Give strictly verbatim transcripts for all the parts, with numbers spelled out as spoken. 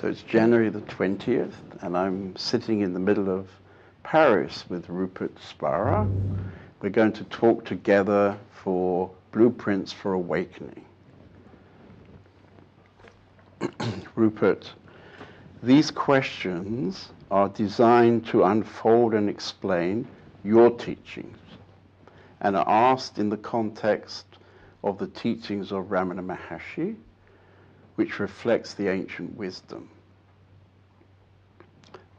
So it's January the twentieth, and I'm sitting in the middle of Paris with Rupert Spira. We're going to talk together for Blueprints for Awakening. Rupert, these questions are designed to unfold and explain your teachings and are asked in the context of the teachings of Ramana Maharshi, which reflects the ancient wisdom.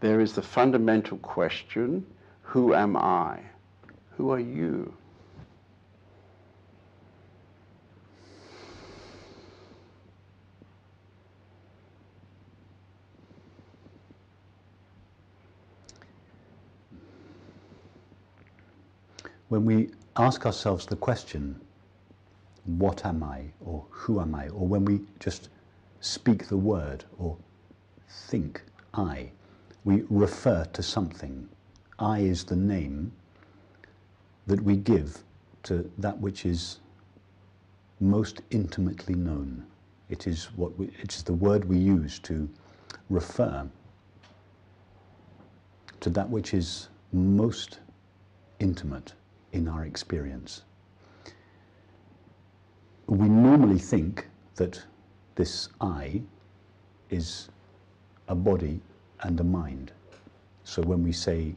There is the fundamental question, who am I? Who are you? When we ask ourselves the question, what am I, or who am I, or when we just speak the word or think I, we refer to something. I is the name that we give to that which is most intimately known. It is what we, it is the word we use to refer to that which is most intimate in our experience. We normally think that this I is a body and a mind. So when we say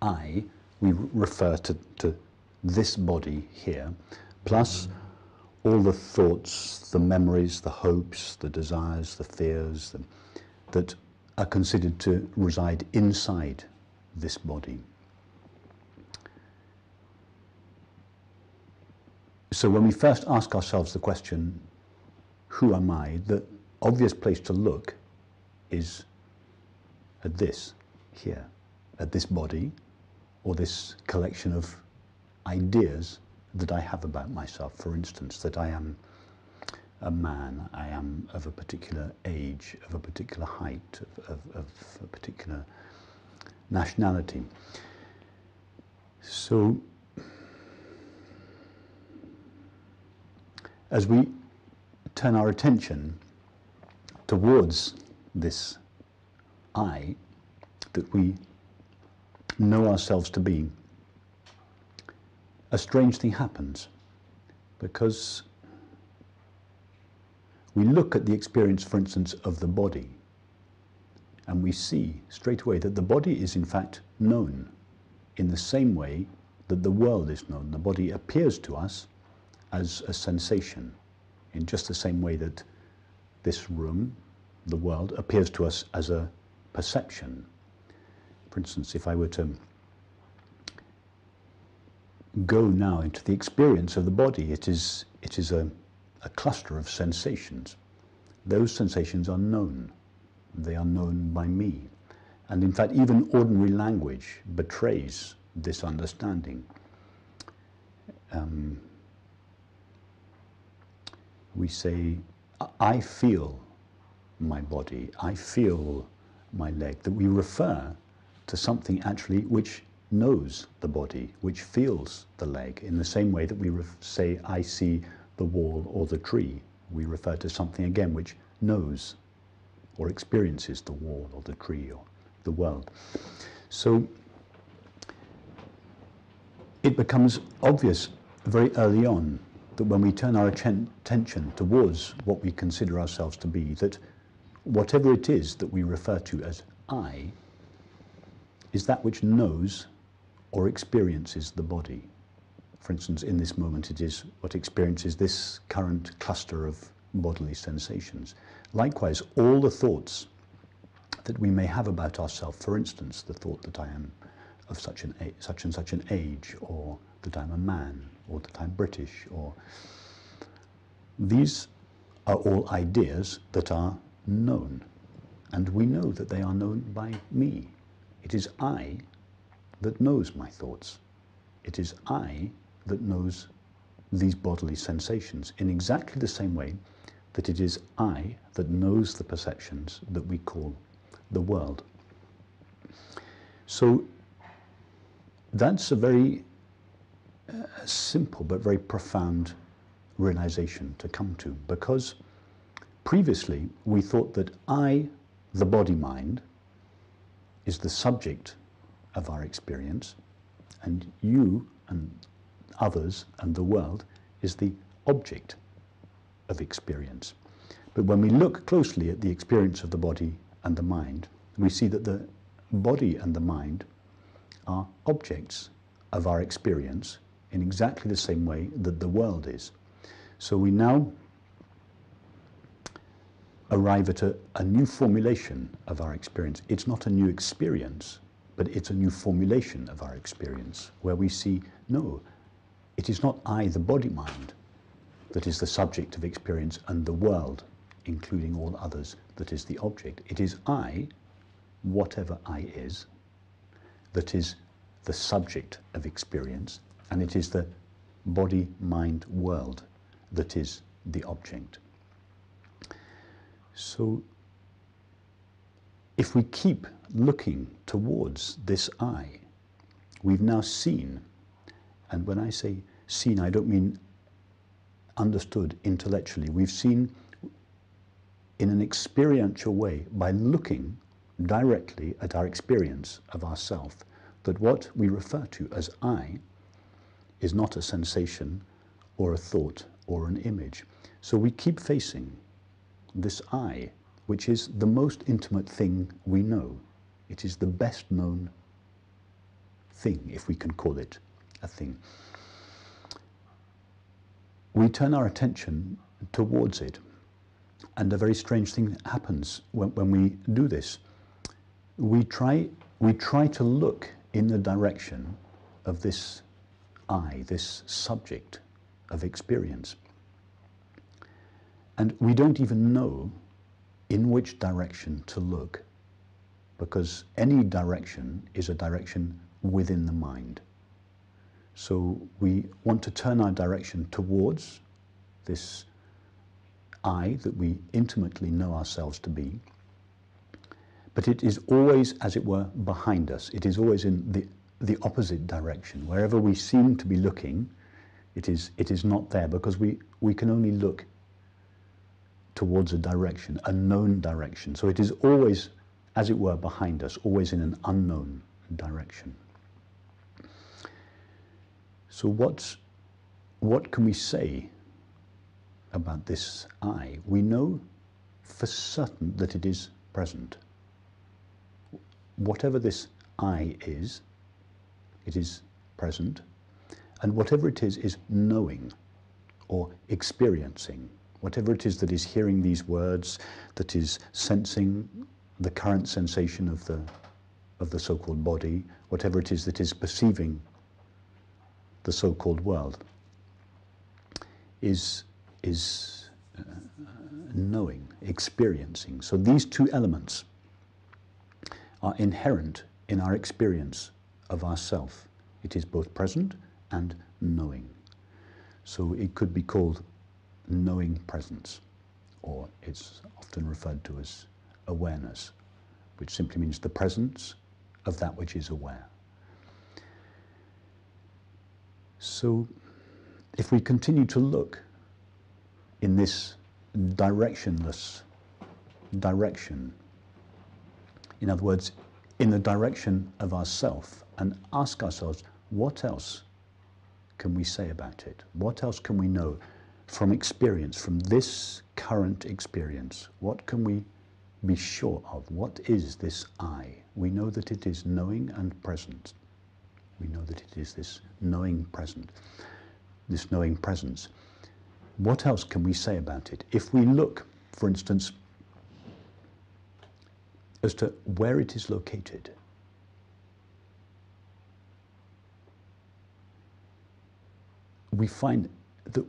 I, we refer to, to this body here, plus all the thoughts, the memories, the hopes, the desires, the fears, the, that are considered to reside inside this body. So when we first ask ourselves the question, who am I, the obvious place to look is at this here, at this body, or this collection of ideas that I have about myself, for instance, that I am a man, I am of a particular age, of a particular height, of, of, of a particular nationality. So, as we turn our attention towards this I that we know ourselves to be, a strange thing happens, because we look at the experience, for instance, of the body, and we see straight away that the body is in fact known in the same way that the world is known. The body appears to us as a sensation, in just the same way that this room, the world, appears to us as a perception. For instance, if I were to go now into the experience of the body, it is, it is a, a cluster of sensations. Those sensations are known. They are known by me. And in fact, even ordinary language betrays this understanding. Um, We say, I feel my body, I feel my leg, that we refer to something actually which knows the body, which feels the leg, in the same way that we say, I see the wall or the tree. We refer to something again which knows or experiences the wall or the tree or the world. So it becomes obvious very early on that when we turn our attention towards what we consider ourselves to be, that whatever it is that we refer to as I is that which knows or experiences the body. For instance, in this moment it is what experiences this current cluster of bodily sensations. Likewise, all the thoughts that we may have about ourselves, for instance, the thought that I am of such an a such and such an age, or that I'm a man, or that I'm British, or... These are all ideas that are known, and we know that they are known by me. It is I that knows my thoughts. It is I that knows these bodily sensations, in exactly the same way that it is I that knows the perceptions that we call the world. So that's a very A simple but very profound realization to come to, because Previously, we thought that I, the body-mind, is the subject of our experience, and you and others and the world is the object of experience. But when we look closely at the experience of the body and the mind, we see that the body and the mind are objects of our experience in exactly the same way that the world is. So we now arrive at a, a new formulation of our experience. It's not a new experience, but it's a new formulation of our experience, where we see, no, it is not I, the body-mind, that is the subject of experience, and the world, including all others, that is the object. It is I, whatever I is, that is the subject of experience, and it is the body-mind world that is the object. So, if we keep looking towards this I, we've now seen, and when I say seen, I don't mean understood intellectually. We've seen in an experiential way, by looking directly at our experience of ourself, that what we refer to as I is not a sensation or a thought or an image. So we keep facing this I, which is the most intimate thing we know. It is the best known thing, if we can call it a thing. We turn our attention towards it, and a very strange thing happens when, when we do this. We try, we try to look in the direction of this I, this subject of experience. And we don't even know in which direction to look, because any direction is a direction within the mind. So we want to turn our direction towards this I that we intimately know ourselves to be, but it is always, as it were, behind us. It is always in the, the opposite direction. Wherever we seem to be looking, it is, it is not there, because we, we can only look towards a direction, a known direction. So it is always, as it were, behind us, always in an unknown direction. So what's, what can we say about this I? We know for certain that it is present. Whatever this I is, it is present, and whatever it is is knowing or experiencing. Whatever it is that is hearing these words, that is sensing the current sensation of the, of the so-called body, whatever it is that is perceiving the so-called world, is, is uh, knowing, experiencing. So these two elements are inherent in our experience of ourself. It is both present and knowing. So it could be called knowing presence, or it's often referred to as awareness, which simply means the presence of that which is aware. So if we continue to look in this directionless direction, in other words, in the direction of ourself, and ask ourselves, what else can we say about it? What else can we know from experience, from this current experience? What can we be sure of? What is this I? We know that it is knowing and present. We know that it is this knowing present, this knowing presence. What else can we say about it? If we look, for instance, as to where it is located, we find that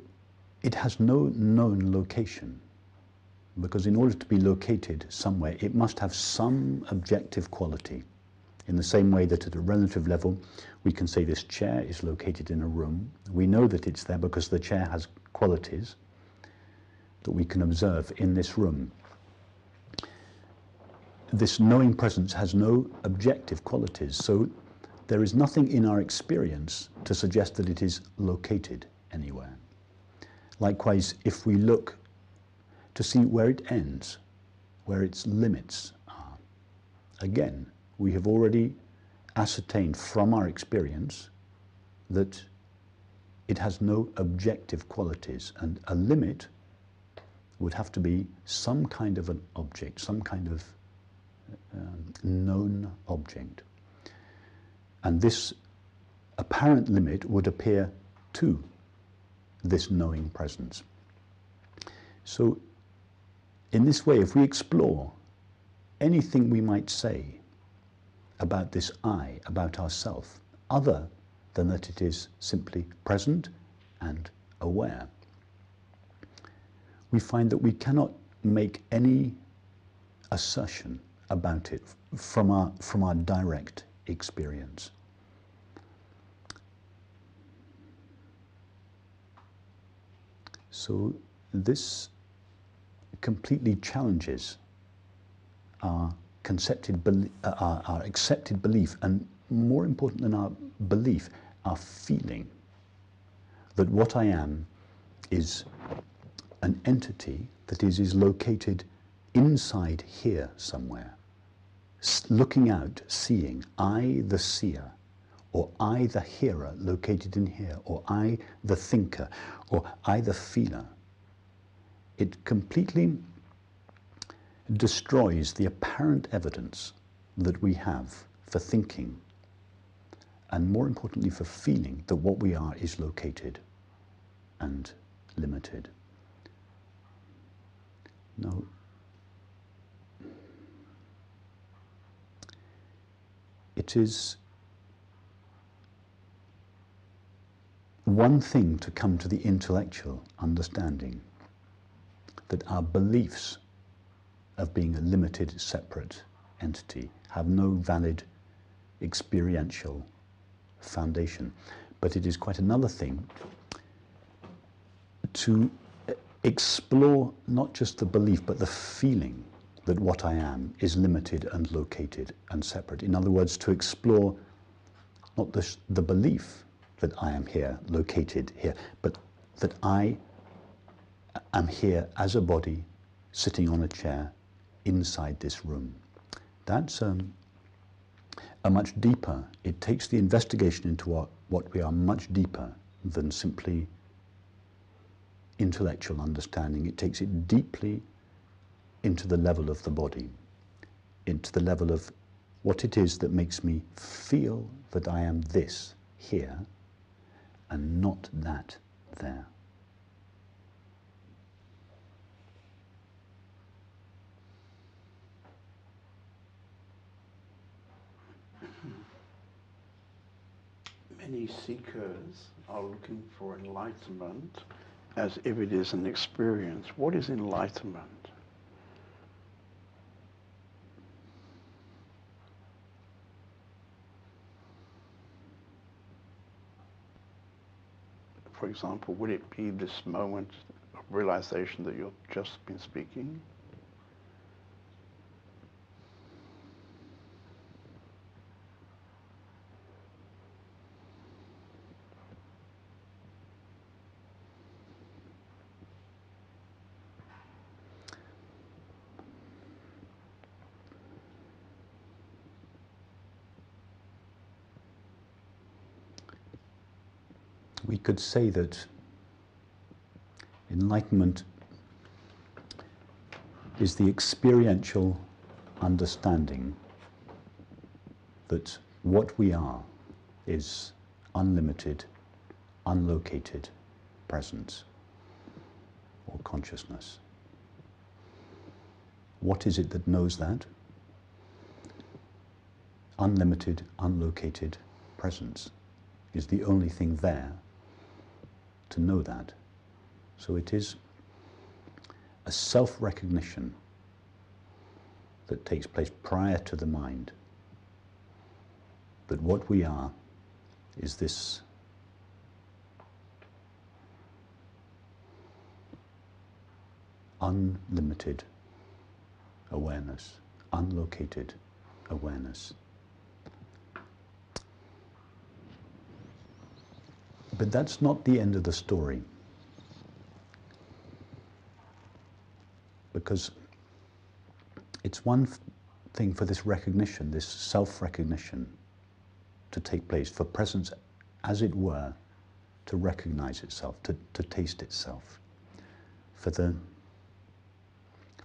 it has no known location, because in order to be located somewhere, it must have some objective quality. In the same way that at a relative level, we can say this chair is located in a room. We know that it's there because the chair has qualities that we can observe in this room. This knowing presence has no objective qualities, so there is nothing in our experience to suggest that it is located anywhere. Likewise, if we look to see where it ends, where its limits are. Again, we have already ascertained from our experience that it has no objective qualities, and a limit would have to be some kind of an object, some kind of um, known object. And this apparent limit would appear to this knowing presence. So in this way, if we explore anything we might say about this I, about ourself, other than that it is simply present and aware, we find that we cannot make any assertion about it from our, from our direct experience. So this completely challenges our, concepted, uh, our, our accepted belief, and more important than our belief, our feeling that what I am is an entity that is, is located inside here somewhere, looking out, seeing, I the seer, or I the hearer located in here, or I the thinker, or I the feeler. It completely destroys the apparent evidence that we have for thinking, and more importantly for feeling, that what we are is located and limited. Now, it is one thing to come to the intellectual understanding that our beliefs of being a limited, separate entity have no valid experiential foundation. But it is quite another thing to explore not just the belief but the feeling that what I am is limited and located and separate. In other words, to explore not the, the belief that I am here, located here, but that I am here as a body sitting on a chair inside this room. That's um, a much deeper, it takes the investigation into what, what we are much deeper than simply intellectual understanding. It takes it deeply into the level of the body, into the level of what it is that makes me feel that I am this here and not that there. Many seekers are looking for enlightenment as if it is an experience. What is enlightenment? For example, would it be this moment of realization that you've just been speaking? We could say that enlightenment is the experiential understanding that what we are is unlimited, unlocated presence or consciousness. What is it that knows that? Unlimited, unlocated presence is the only thing there to know that. So it is a self-recognition that takes place prior to the mind, that what we are is this unlimited awareness, unlocated awareness. But that's not the end of the story. because it's one thing for this recognition, this self-recognition to take place, for presence, as it were, to recognize itself, to, to taste itself. For the,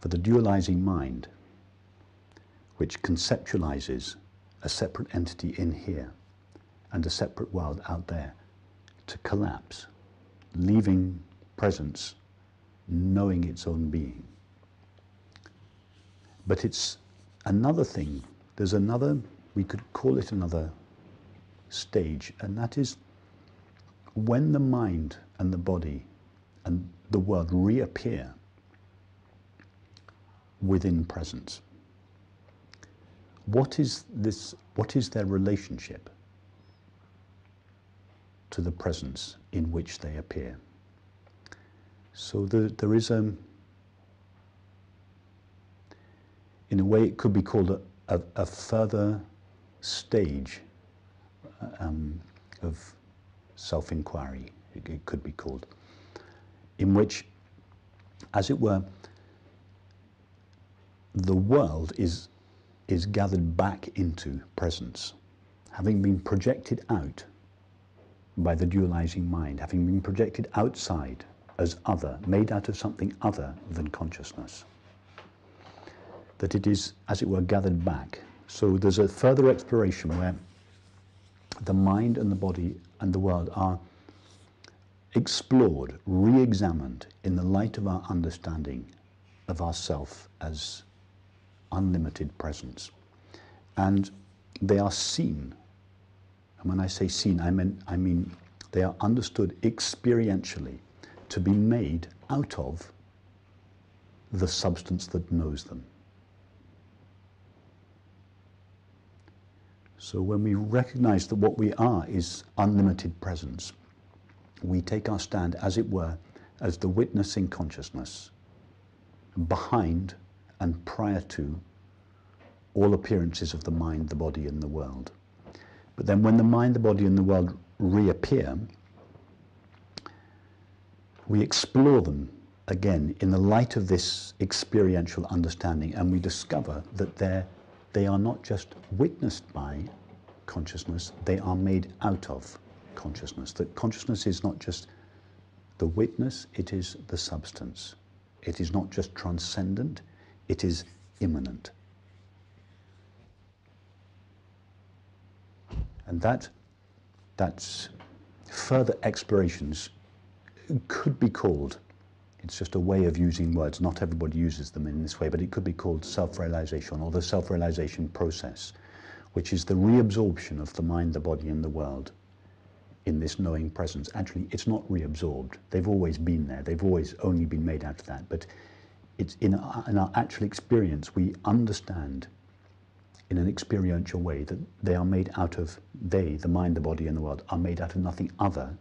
for the dualizing mind, which conceptualizes a separate entity in here and a separate world out there, to collapse, leaving presence, knowing its own being. But it's another thing, there's another, we could call it another stage, and that is when the mind and the body and the world reappear within presence. What is this, what is their relationship to the presence in which they appear? So the, there is a, in a way it could be called a, a, a further stage um, of self-inquiry, it, it could be called, in which, as it were, the world is, is gathered back into presence, having been projected out by the dualizing mind, having been projected outside as other, made out of something other than consciousness. That it is, as it were, gathered back. So there's a further exploration where the mind and the body and the world are explored, re-examined in the light of our understanding of ourself as unlimited presence. And they are seen, and when I say seen, I mean, I mean they are understood experientially to be made out of the substance that knows them. So when we recognize that what we are is unlimited presence, we take our stand, as it were, as the witnessing consciousness behind and prior to all appearances of the mind, the body, and the world. But then when the mind, the body, and the world reappear, we explore them again in the light of this experiential understanding, and we discover that they're, they are not just witnessed by consciousness, they are made out of consciousness. That consciousness is not just the witness, it is the substance. It is not just transcendent, it is immanent. And that, that's further explorations could be called, it's just a way of using words, not everybody uses them in this way, but it could be called self-realization or the self-realization process, which is the reabsorption of the mind, the body, and the world in this knowing presence. Actually, it's not reabsorbed. They've always been there. They've always only been made out of that. But it's in our, in our actual experience, we understand in an experiential way that they are made out of, they, the mind, the body, and the world, are made out of nothing other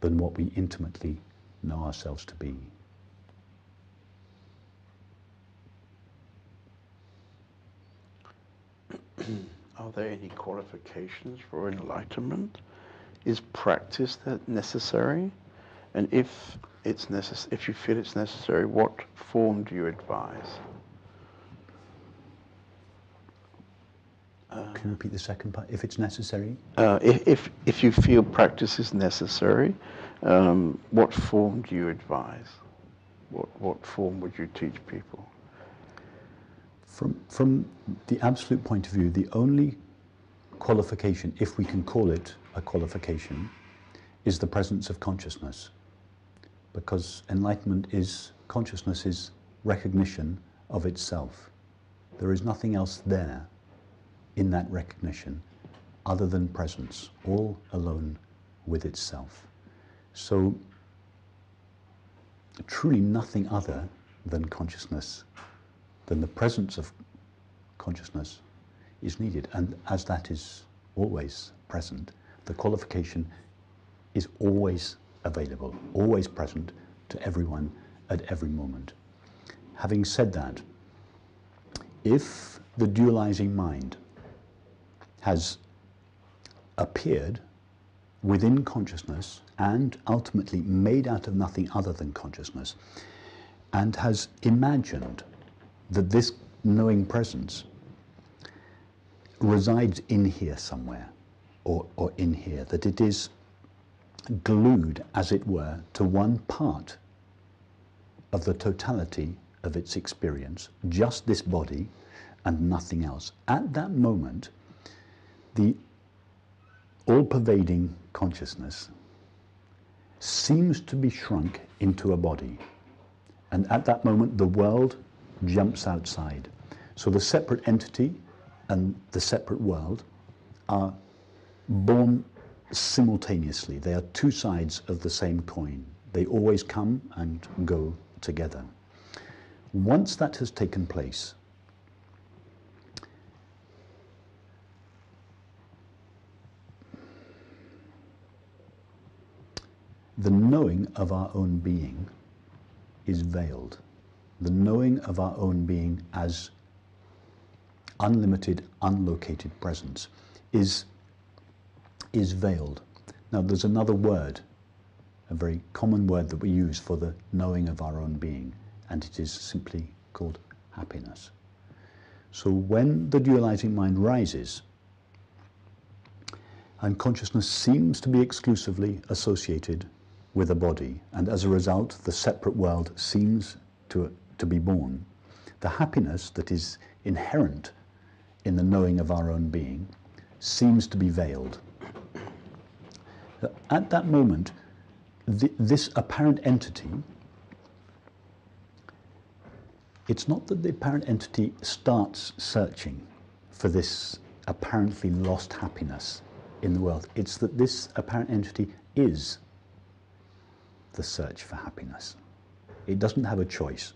than what we intimately know ourselves to be. Are there any qualifications for enlightenment? Is practice that necessary? And if it's necess- if you feel it's necessary, what form do you advise? Uh, Can you repeat the second part? If it's necessary? Uh, if, if, if you feel practice is necessary, um, what form do you advise? What, what form would you teach people? From, from the absolute point of view, the only qualification, if we can call it a qualification, is the presence of consciousness. Because enlightenment is, consciousness is recognition of itself. There is nothing else there in that recognition other than presence, all alone with itself. So truly nothing other than consciousness, than the presence of consciousness is needed. And as that is always present, the qualification is always available, always present to everyone at every moment. Having said that, if the dualizing mind has appeared within consciousness and ultimately made out of nothing other than consciousness, and has imagined that this knowing presence resides in here somewhere, or, or in here, that it is glued, as it were, to one part of the totality of its experience, just this body and nothing else. At that moment, the all-pervading consciousness seems to be shrunk into a body. And at that moment, the world jumps outside. So the separate entity and the separate world are born simultaneously. They are two sides of the same coin. They always come and go together. Once that has taken place, the knowing of our own being is veiled. The knowing of our own being as unlimited, unlocated presence is, is veiled. Now, there's another word, a very common word that we use for the knowing of our own being, and it is simply called happiness. So when the dualizing mind rises, and consciousness seems to be exclusively associated with a body, and as a result the separate world seems to, to be born, the happiness that is inherent in the knowing of our own being seems to be veiled. At that moment, the, this apparent entity, it's not that the apparent entity starts searching for this apparently lost happiness in the world, it's that this apparent entity is the search for happiness. It doesn't have a choice.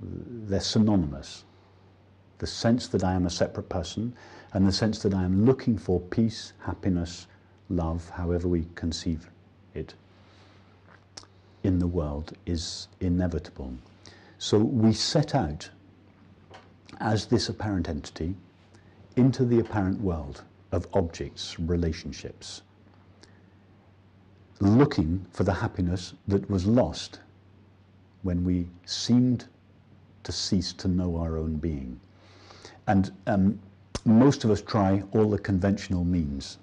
They're synonymous. The sense that I am a separate person and the sense that I am looking for peace, happiness, love, however we conceive it, in the world is inevitable. So we set out as this apparent entity into the apparent world of objects, relationships, looking for the happiness that was lost when we seemed to cease to know our own being. And um, most of us try all the conventional means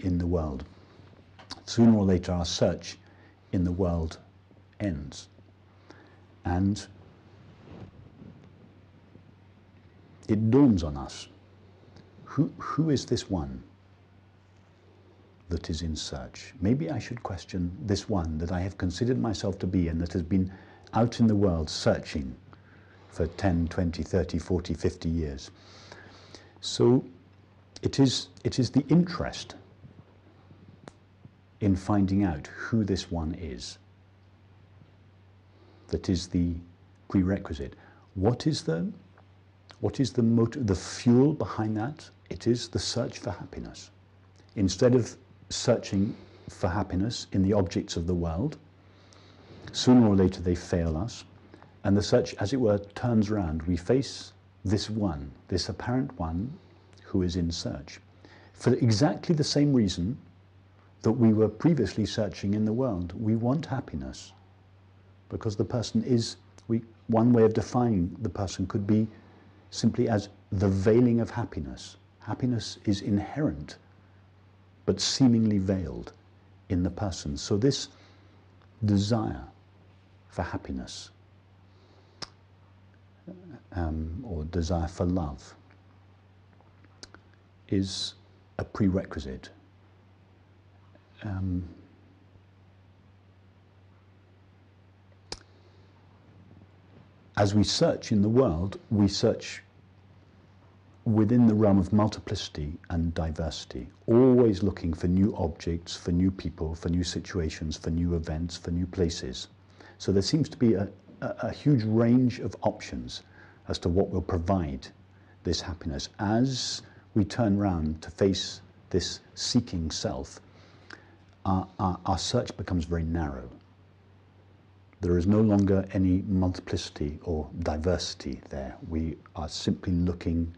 in the world. Sooner or later our search in the world ends. And it dawns on us, Who, who is this one that is in search? Maybe I should question this one that I have considered myself to be and that has been out in the world searching for ten, twenty, thirty, forty, fifty years. So it is, it is the interest in finding out who this one is that is the prerequisite. What is the, what is the motive, the fuel behind that? It is the search for happiness. Instead of searching for happiness in the objects of the world, sooner or later they fail us, and the search, as it were, turns round. We face this one, this apparent one who is in search, for exactly the same reason that we were previously searching in the world. We want happiness, because the person is, we, one way of defining the person could be simply as the veiling of happiness. Happiness is inherent, but seemingly veiled in the person. So this desire for happiness, um, or desire for love, is a prerequisite. Um, As we search in the world, we search within the realm of multiplicity and diversity, always looking for new objects, for new people, for new situations, for new events, for new places. So there seems to be a, a, a huge range of options as to what will provide this happiness. As we turn round to face this seeking self, our, our, our search becomes very narrow. There is no longer any multiplicity or diversity there. We are simply looking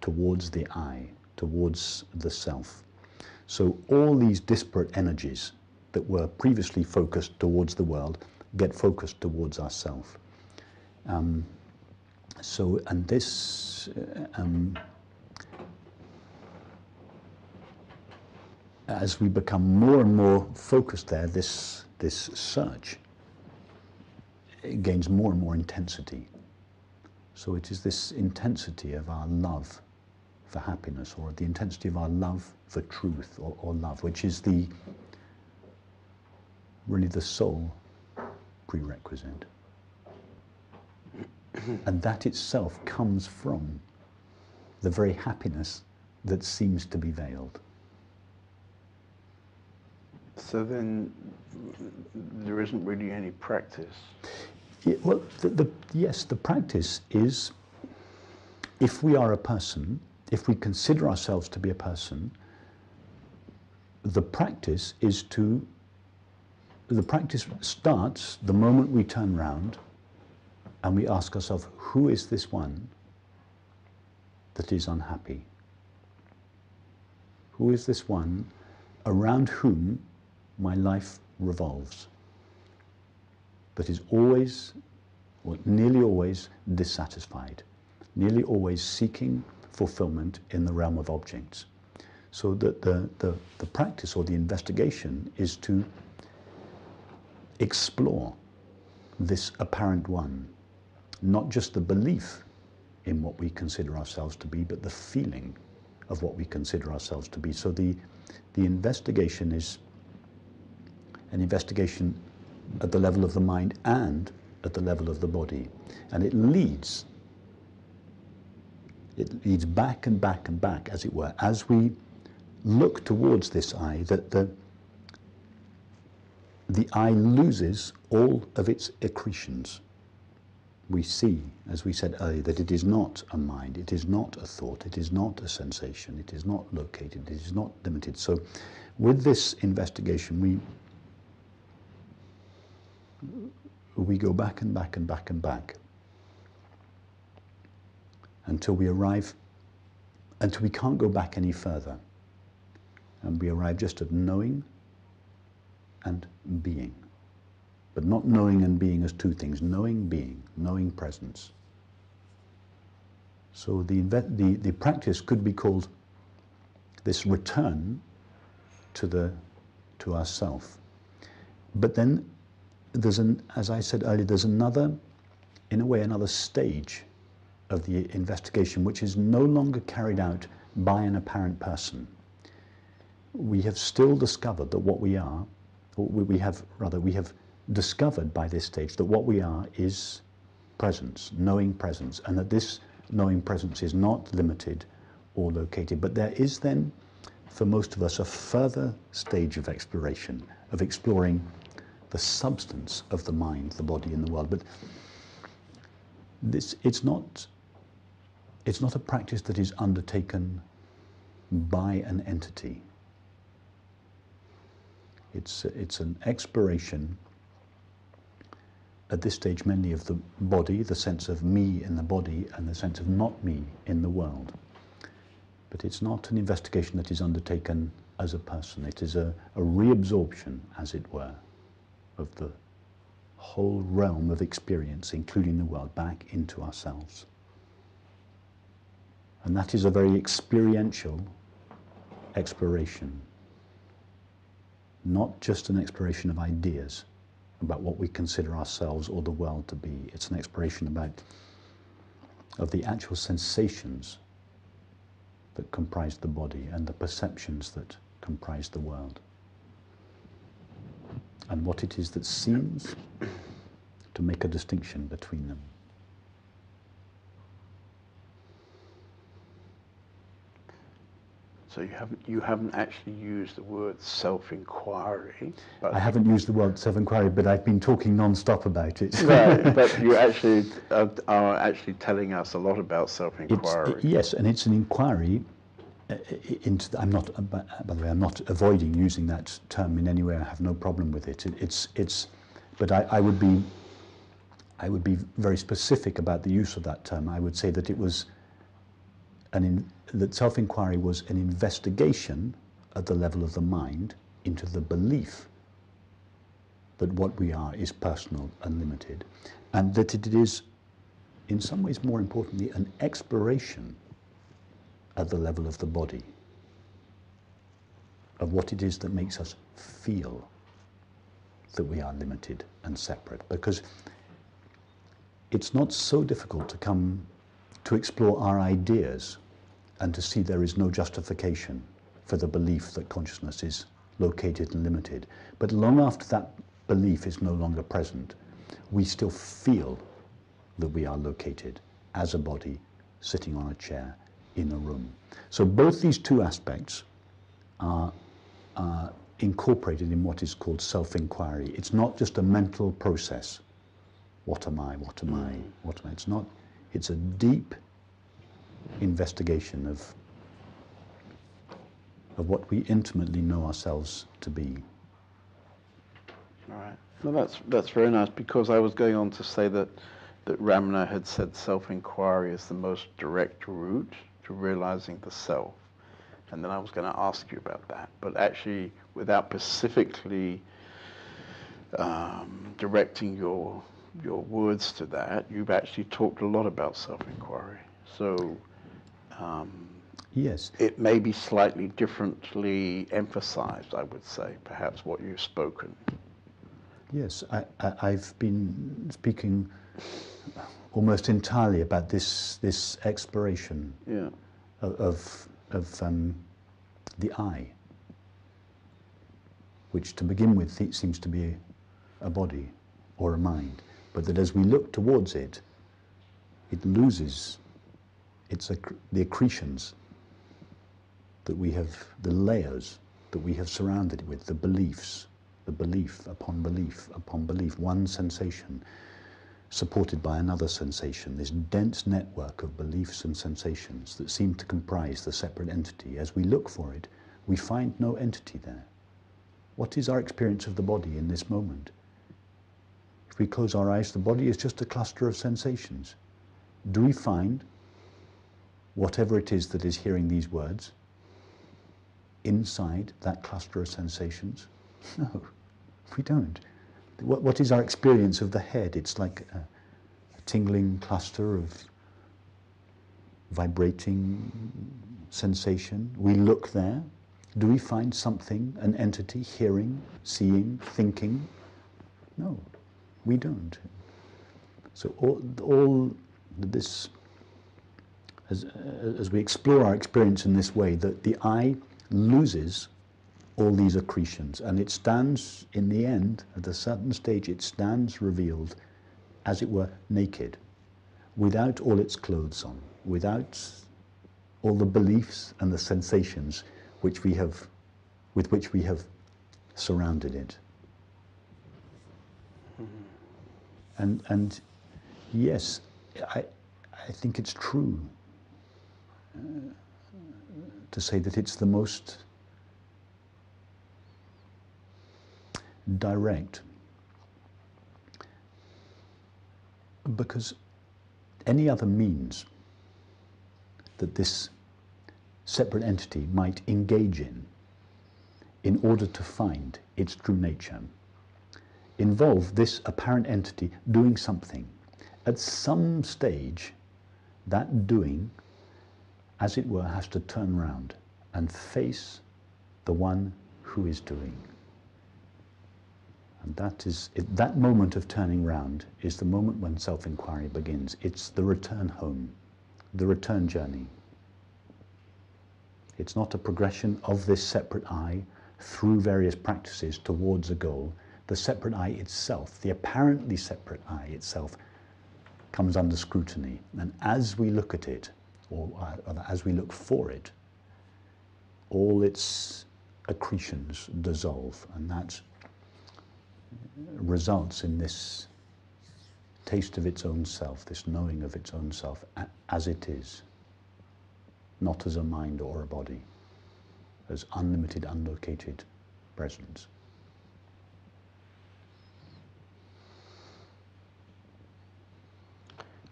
towards the I, towards the self. So all these disparate energies that were previously focused towards the world get focused towards ourselves. Um, so, and this, um, as we become more and more focused there, this, this search gains more and more intensity. So it is this intensity of our love for happiness, or the intensity of our love for truth, or, or love, which is the really the sole prerequisite. And that itself comes from the very happiness that seems to be veiled. So then there isn't really any practice? Yeah, well, the, the, yes, the practice is, if we are a person, if we consider ourselves to be a person, the practice is to, the practice starts the moment we turn round and we ask ourselves, who is this one that is unhappy? Who is this one around whom my life revolves, that is always, or nearly always, dissatisfied, nearly always seeking fulfillment in the realm of objects? So that the, the, the practice or the investigation is to explore this apparent one, not just the belief in what we consider ourselves to be, but the feeling of what we consider ourselves to be. So the, the investigation is an investigation at the level of the mind and at the level of the body. And it leads, it leads back and back and back, as it were. As we look towards this eye, that the, the eye loses all of its accretions. We see, as we said earlier, that it is not a mind, it is not a thought, it is not a sensation, it is not located, it is not limited. So with this investigation, we we go back and back and back and back until we arrive, until we can't go back any further, and we arrive just at knowing and being. But not knowing and being as two things, knowing being, knowing presence. So the, the, the practice could be called this return to, the, to ourself. But then there's an, as I said earlier, there's another, in a way, another stage of the investigation, which is no longer carried out by an apparent person. We have still discovered that what we are, or we have, rather, we have discovered by this stage that what we are is presence, knowing presence, and that this knowing presence is not limited or located. But there is then, for most of us, a further stage of exploration, of exploring the substance of the mind, the body, and the world. But this, it's not, it's not a practice that is undertaken by an entity. It's, it's an exploration at this stage mainly of the body, the sense of me in the body, and the sense of not me in the world. But it's not an investigation that is undertaken as a person. It is a, a reabsorption, as it were, of the whole realm of experience, including the world, back into ourselves. And that is a very experiential exploration, not just an exploration of ideas about what we consider ourselves or the world to be. It's an exploration about, of the actual sensations that comprise the body and the perceptions that comprise the world, and what it is that seems to make a distinction between them. So you haven't, you haven't actually used the word self-inquiry. I haven't used the word self-inquiry, but I've been talking non-stop about it. Right, but you actually uh, are actually telling us a lot about self-inquiry. It, yes, and it's an inquiry uh, into the, I'm not, uh, by, by the way, I'm not avoiding using that term in any way. I have no problem with it. it it's, it's, but I, I would be, I would be very specific about the use of that term. I would say that it was an in, that self-inquiry was an investigation at the level of the mind into the belief that what we are is personal and limited, and that it is, in some ways more importantly, an exploration at the level of the body, of what it is that makes us feel that we are limited and separate. Because it's not so difficult to come to explore our ideas and to see there is no justification for the belief that consciousness is located and limited. But long after that belief is no longer present, we still feel that we are located as a body, sitting on a chair, in a room. So both these two aspects are, are incorporated in what is called self-inquiry. It's not just a mental process. What am I? What am I? What am I? It's not. It's a deep investigation of, of what we intimately know ourselves to be. All right. Well, that's that's very nice, because I was going on to say that that Ramana had said self-inquiry is the most direct route to realizing the self. And then I was going to ask you about that, but actually without specifically um, directing your your words to that, you've actually talked a lot about self-inquiry. So um, yes, it may be slightly differently emphasized, I would say, perhaps what you've spoken. Yes, I, I, I've been speaking almost entirely about this this exploration, yeah, of, of of um, the I, which to begin with seems to be a body or a mind, but that as we look towards it, it loses its acc the accretions that we have, the layers that we have surrounded it with, the beliefs, the belief upon belief upon belief, one sensation supported by another sensation, this dense network of beliefs and sensations that seem to comprise the separate entity. As we look for it, we find no entity there. What is our experience of the body in this moment? If we close our eyes, the body is just a cluster of sensations. Do we find whatever it is that is hearing these words inside that cluster of sensations? No, we don't. What, what is our experience of the head? It's like a, a tingling cluster of vibrating sensation. We look there. Do we find something, an entity, hearing, seeing, thinking? No, we don't. So all, all this, as, as we explore our experience in this way, that the I loses all these accretions, and it stands in the end, at a certain stage, it stands revealed, as it were, naked, without all its clothes on, without all the beliefs and the sensations which we have, with which we have surrounded it. Mm-hmm. And, and yes, I, I think it's true uh, to say that it's the most direct, because any other means that this separate entity might engage in in order to find its true nature involve this apparent entity doing something. At some stage, that doing, as it were, has to turn round and face the one who is doing. And that is, it, that moment of turning round is the moment when self-inquiry begins. It's the return home, the return journey. It's not a progression of this separate I through various practices towards a goal. The separate I itself, the apparently separate I itself, comes under scrutiny. And as we look at it, or as we look for it, all its accretions dissolve, and that's results in this taste of its own self, this knowing of its own self as it is, not as a mind or a body, as unlimited, unlocated presence.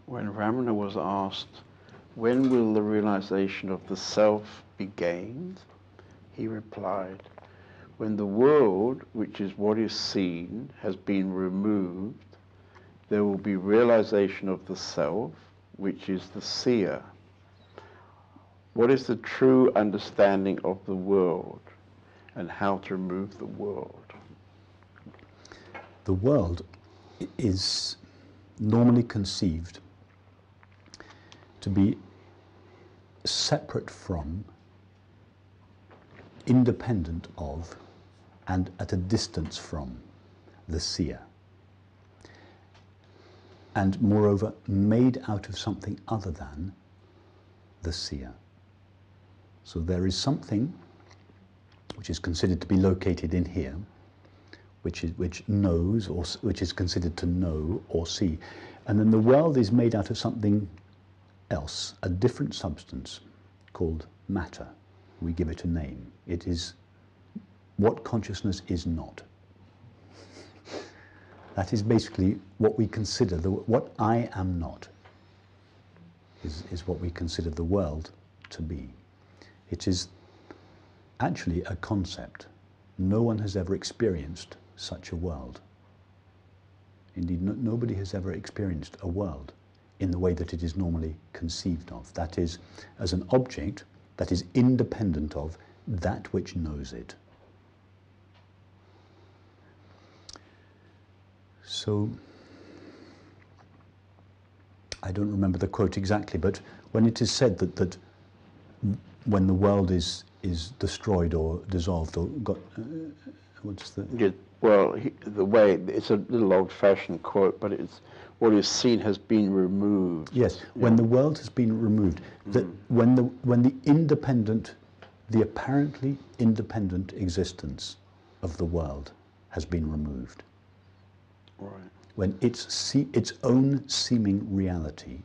When Ramana was asked, when will the realization of the self be gained? He replied, When the world, which is what is seen, has been removed, there will be realization of the self, which is the seer. What is the true understanding of the world and how to remove the world? The world is normally conceived to be separate from, independent of, and at a distance from the seer, and moreover made out of something other than the seer. So there is something which is considered to be located in here, which is which knows, or which is considered to know or see, and then the world is made out of something else, a different substance called matter. We give it a name. It is what consciousness is not. That is basically what we consider, the, what I am not, is, is what we consider the world to be. It is actually a concept. No one has ever experienced such a world. Indeed, no, nobody has ever experienced a world in the way that it is normally conceived of. That is, as an object that is independent of that which knows it. So, I don't remember the quote exactly, but when it is said that, that when the world is, is destroyed or dissolved or got... Uh, what's the... Yeah, well, he, the way, it's a little old-fashioned quote, but it's what is seen has been removed. Yes, when yeah. the world has been removed, that mm. when, the, when the independent, the apparently independent existence of the world has been removed. Right. When its, see, its own seeming reality,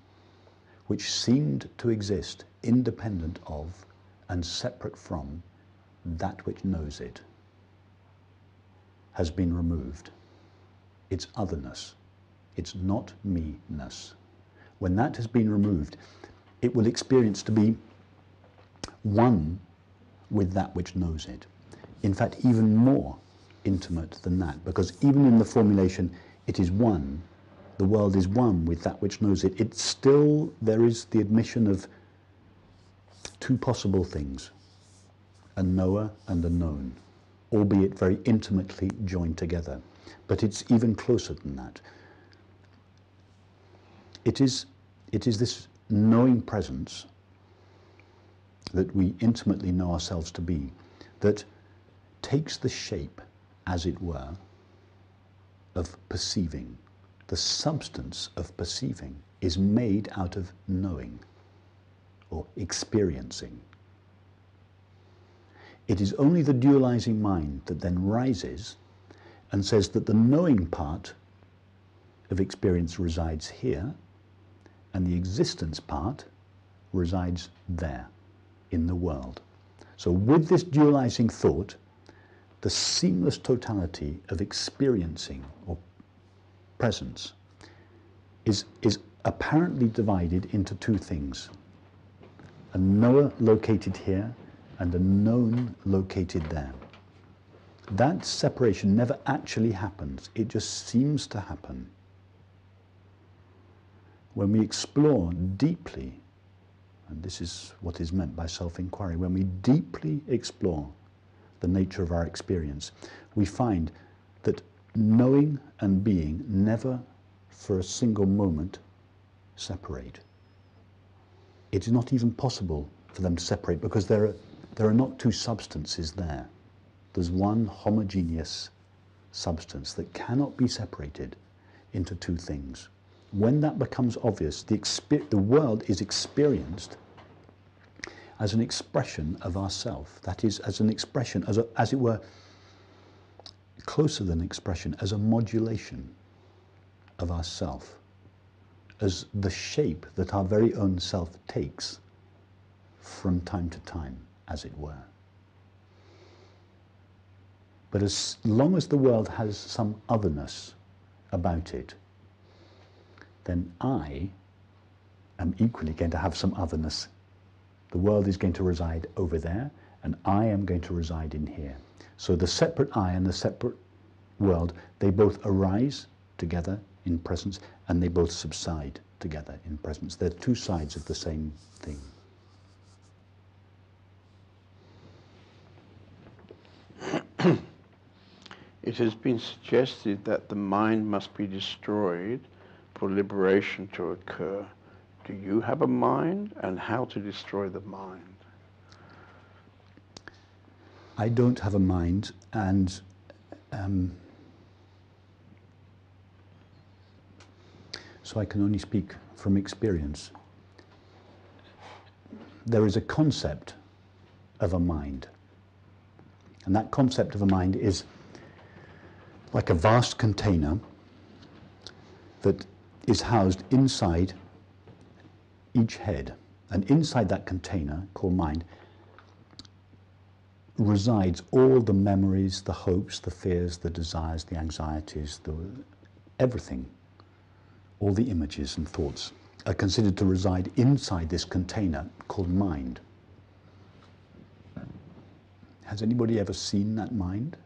which seemed to exist independent of and separate from that which knows it, has been removed. Its otherness, its not me-ness. When that has been removed, it will experience to be one with that which knows it. In fact, even more intimate than that, because even in the formulation, it is one, the world is one with that which knows it, it's still, there is the admission of two possible things, a knower and a known, albeit very intimately joined together. But it's even closer than that. It is, it is this knowing presence that we intimately know ourselves to be, that takes the shape, as it were, of perceiving. The substance of perceiving is made out of knowing or experiencing. It is only the dualizing mind that then rises and says that the knowing part of experience resides here, and the existence part resides there, in the world. So with this dualizing thought, the seamless totality of experiencing or presence is, is apparently divided into two things, a knower located here and a known located there. That separation never actually happens, it just seems to happen. When we explore deeply, and this is what is meant by self-inquiry, when we deeply explore the nature of our experience, we find that knowing and being never for a single moment separate. It is not even possible for them to separate, because there are, there are not two substances there. There's one homogeneous substance that cannot be separated into two things. When that becomes obvious, the, exper the world is experienced as an expression of ourself. That is, as an expression, as, a, as it were, closer than expression, as a modulation of ourself, as the shape that our very own self takes from time to time, as it were. But as long as the world has some otherness about it, then I am equally going to have some otherness. The world is going to reside over there, and I am going to reside in here. So the separate I and the separate world, they both arise together in presence and they both subside together in presence. They're two sides of the same thing. It has been suggested that the mind must be destroyed for liberation to occur. Do you have a mind, and how to destroy the mind? I don't have a mind, and um, so I can only speak from experience. There is a concept of a mind, and that concept of a mind is like a vast container that is housed inside each head, and inside that container called mind resides all the memories, the hopes, the fears, the desires, the anxieties, the everything. All the images and thoughts are considered to reside inside this container called mind. Has anybody ever seen that mind?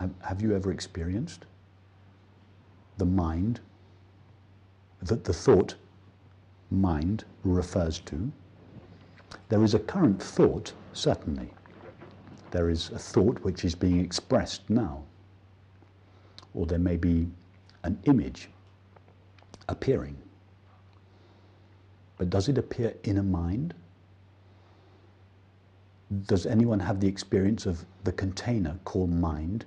Have, have you ever experienced the mind that the thought mind refers to? There is a current thought, certainly. There is a thought which is being expressed now. Or there may be an image appearing. But does it appear in a mind? Does anyone have the experience of the container called mind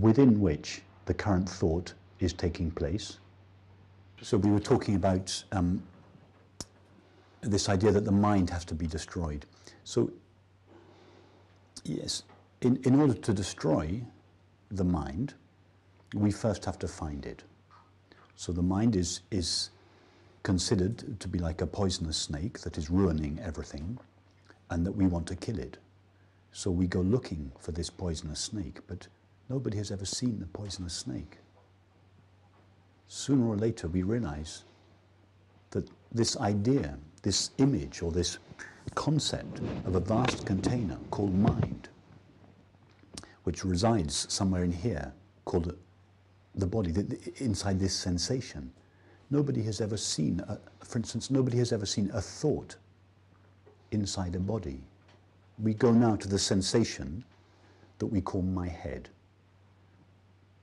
within which the current thought is taking place? So we were talking about um, this idea that the mind has to be destroyed. So, yes, in, in order to destroy the mind, we first have to find it. So the mind is, is considered to be like a poisonous snake that is ruining everything, and that we want to kill it. So we go looking for this poisonous snake, but nobody has ever seen the poisonous snake. Sooner or later we realize that this idea, this image or this concept of a vast container called mind, which resides somewhere in here, called the body, the, the, inside this sensation. Nobody has ever seen, a, for instance, nobody has ever seen a thought inside a body. We go now to the sensation that we call my head.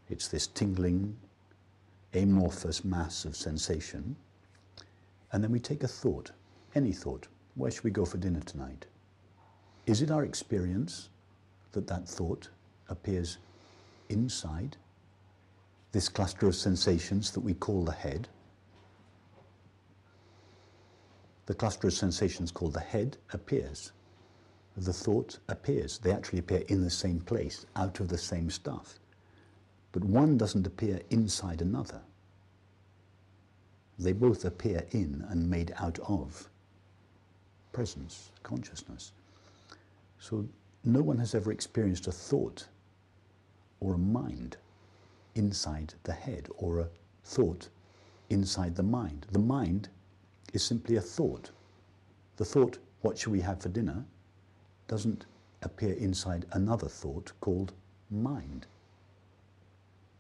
It's this tingling, amorphous mass of sensation. And then we take a thought, any thought. Where should we go for dinner tonight? Is it our experience that that thought appears inside this cluster of sensations that we call the head? The cluster of sensations called the head appears. The thought appears. They actually appear in the same place, out of the same stuff. But one doesn't appear inside another. They both appear in and made out of presence, consciousness. So no one has ever experienced a thought or a mind inside the head, or a thought inside the mind. The mind is simply a thought. The thought, what shall we have for dinner, doesn't appear inside another thought called mind.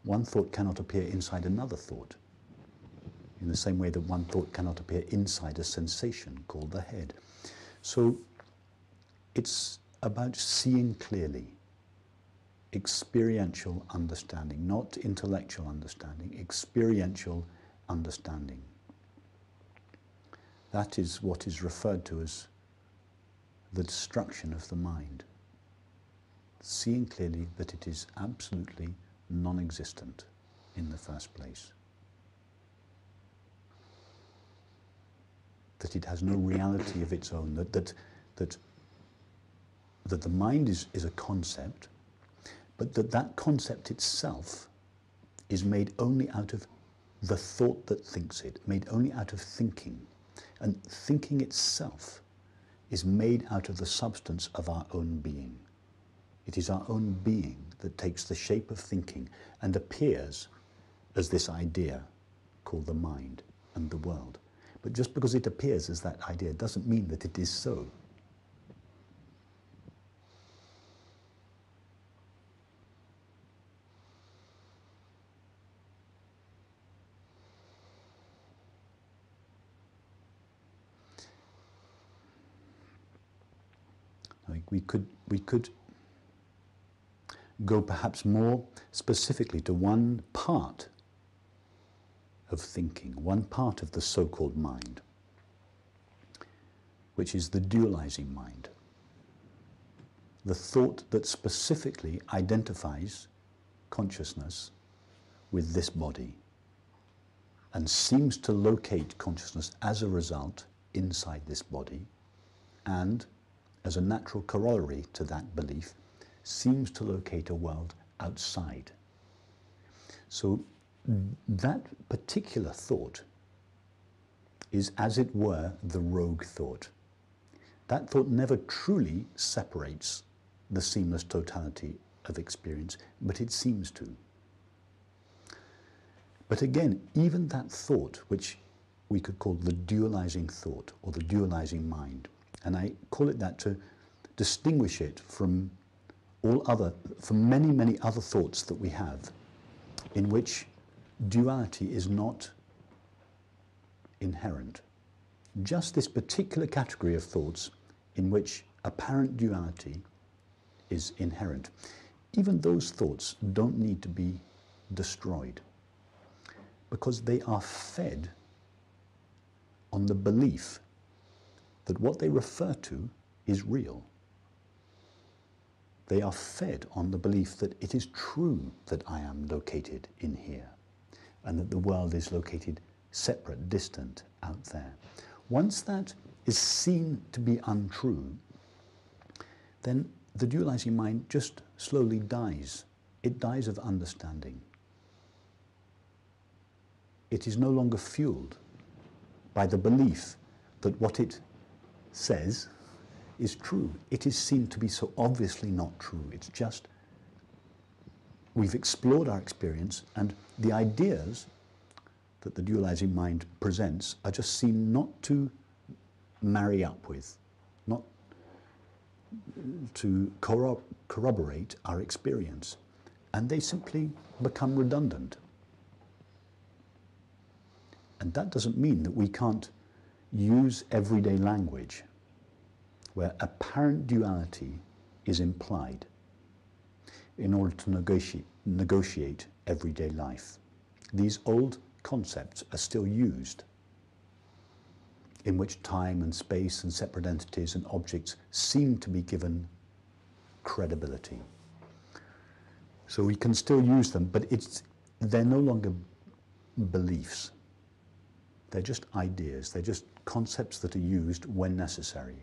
One thought cannot appear inside another thought, in the same way that one thought cannot appear inside a sensation called the head. So it's about seeing clearly, experiential understanding, not intellectual understanding, experiential understanding. That is what is referred to as the destruction of the mind. Seeing clearly that it is absolutely non-existent in the first place. That it has no reality of its own, that, that, that, that the mind is, is a concept, but that that concept itself is made only out of the thought that thinks it, made only out of thinking. And thinking itself is made out of the substance of our own being. It is our own being that takes the shape of thinking and appears as this idea called the mind and the world. But just because it appears as that idea doesn't mean that it is so. we could, we could go perhaps more specifically to one part of thinking, one part of the so-called mind, which is the dualizing mind, the thought that specifically identifies consciousness with this body and seems to locate consciousness as a result inside this body, and as a natural corollary to that belief seems to locate a world outside. So that particular thought is, as it were, the rogue thought. That thought never truly separates the seamless totality of experience, but it seems to. But again, even that thought, which we could call the dualizing thought or the dualizing mind, and I call it that to distinguish it from all other, from many, many other thoughts that we have, in which duality is not inherent. Just this particular category of thoughts in which apparent duality is inherent. Even those thoughts don't need to be destroyed, because they are fed on the belief that what they refer to is real. They are fed on the belief that it is true that I am located in here, and that the world is located separate, distant, out there. Once that is seen to be untrue, then the dualizing mind just slowly dies. It dies of understanding. It is no longer fueled by the belief that what it says is true. It is seen to be so obviously not true. It's just we've explored our experience, and the ideas that the dualizing mind presents are just seen not to marry up with, not to corro- corroborate our experience, and they simply become redundant. And that doesn't mean that we can't use everyday language where apparent duality is implied in order to negotiate, negotiate everyday life. These old concepts are still used, in which time and space and separate entities and objects seem to be given credibility. So we can still use them, but it's, they're no longer beliefs. They're just ideas, they're just concepts that are used when necessary.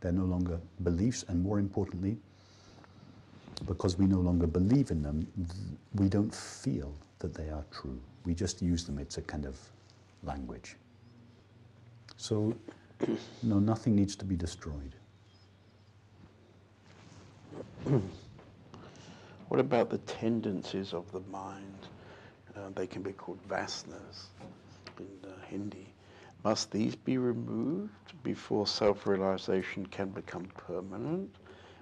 They're no longer beliefs, and more importantly, because we no longer believe in them, we don't feel that they are true. We just use them, it's a kind of language. So, no, nothing needs to be destroyed. What about the tendencies of the mind? Uh, they can be called vasnas. In uh, Hindi, must these be removed before self-realization can become permanent?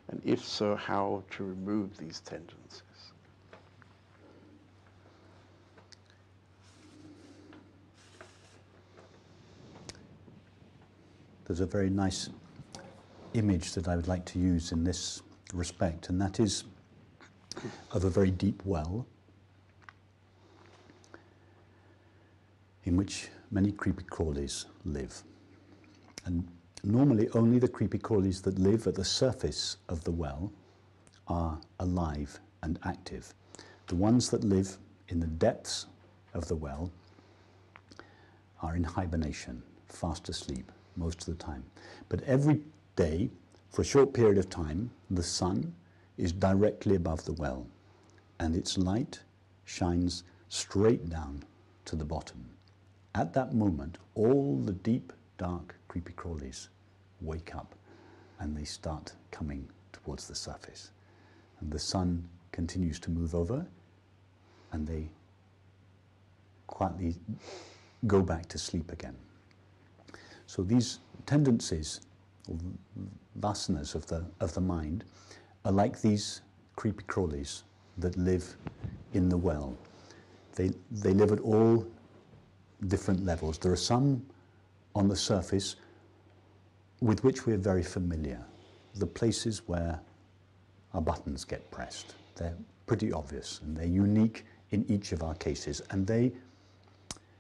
And if so, how to remove these tendencies? There's a very nice image that I would like to use in this respect, and that is of a very deep well, in which many creepy-crawlies live. And normally only the creepy-crawlies that live at the surface of the well are alive and active. The ones that live in the depths of the well are in hibernation, fast asleep most of the time. But every day, for a short period of time, the sun is directly above the well, and its light shines straight down to the bottom. At that moment, all the deep, dark creepy-crawlies wake up, and they start coming towards the surface. And the sun continues to move over, and they quietly go back to sleep again. So these tendencies, or vasanas of the, of the mind, are like these creepy-crawlies that live in the well. They, they live at all different levels. There are some on the surface with which we're very familiar. the places where our buttons get pressed. They're pretty obvious and they're unique in each of our cases, and they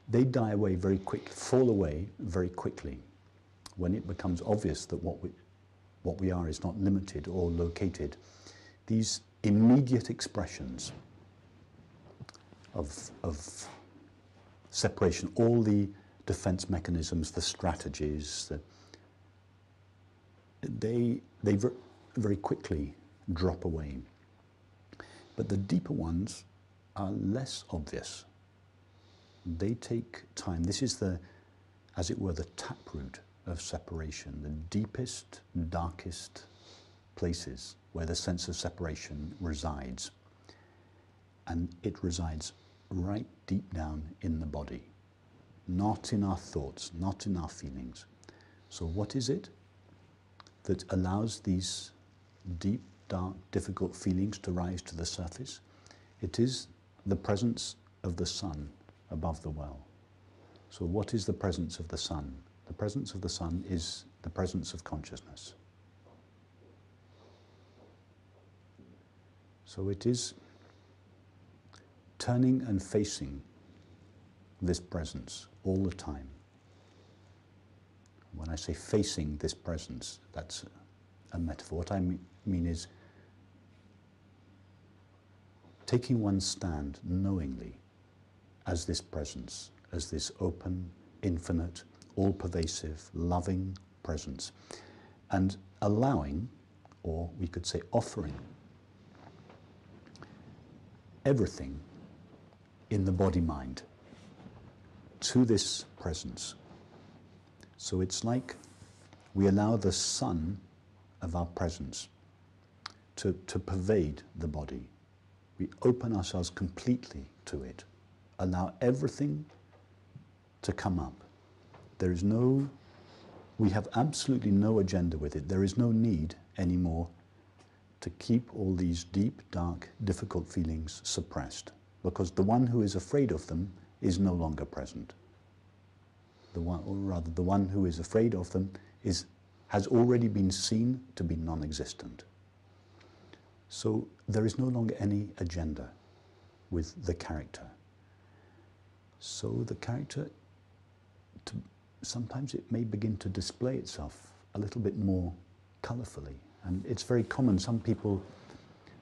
they die away very quickly, fall away very quickly when it becomes obvious that what we, what we are is not limited or located. These immediate expressions of, of separation, all the defense mechanisms, the strategies, the, they, they ver very quickly drop away. But the deeper ones are less obvious. They take time. This is the, as it were, the taproot of separation, the deepest, darkest places where the sense of separation resides. And it resides right deep down in the body, not in our thoughts, not in our feelings. So what is it that allows these deep, dark, difficult feelings to rise to the surface? It is the presence of the sun above the well. So what is the presence of the sun? The presence of the sun is the presence of consciousness. So it is turning and facing this presence all the time. When I say facing this presence, that's a metaphor. What I mean is taking one's stand knowingly as this presence, as this open, infinite, all-pervasive, loving presence, and allowing, or we could say offering, everything in the body-mind to this presence. So it's like we allow the sun of our presence to, to pervade the body. We open ourselves completely to it, allow everything to come up. There is no, we have absolutely no agenda with it. There is no need anymore to keep all these deep, dark, difficult feelings suppressed, because the one who is afraid of them is no longer present. The one, or rather, the one who is afraid of them is, has already been seen to be non-existent. So there is no longer any agenda with the character. So the character, to, sometimes it may begin to display itself a little bit more colourfully. And it's very common, some people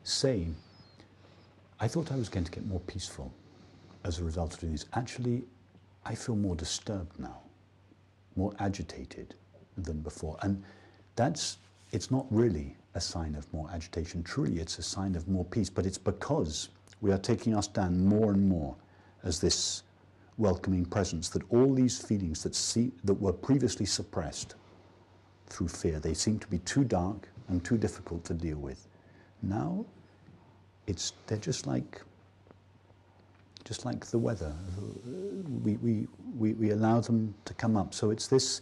say, I thought I was going to get more peaceful as a result of doing this. Actually, I feel more disturbed now, more agitated than before. And that's, it's not really a sign of more agitation. Truly, it's a sign of more peace, but it's because we are taking our stand more and more as this welcoming presence, that all these feelings that, see, that were previously suppressed through fear, they seem to be too dark and too difficult to deal with. Now, it's, they're just like, just like the weather. We, we, we, we allow them to come up. So it's this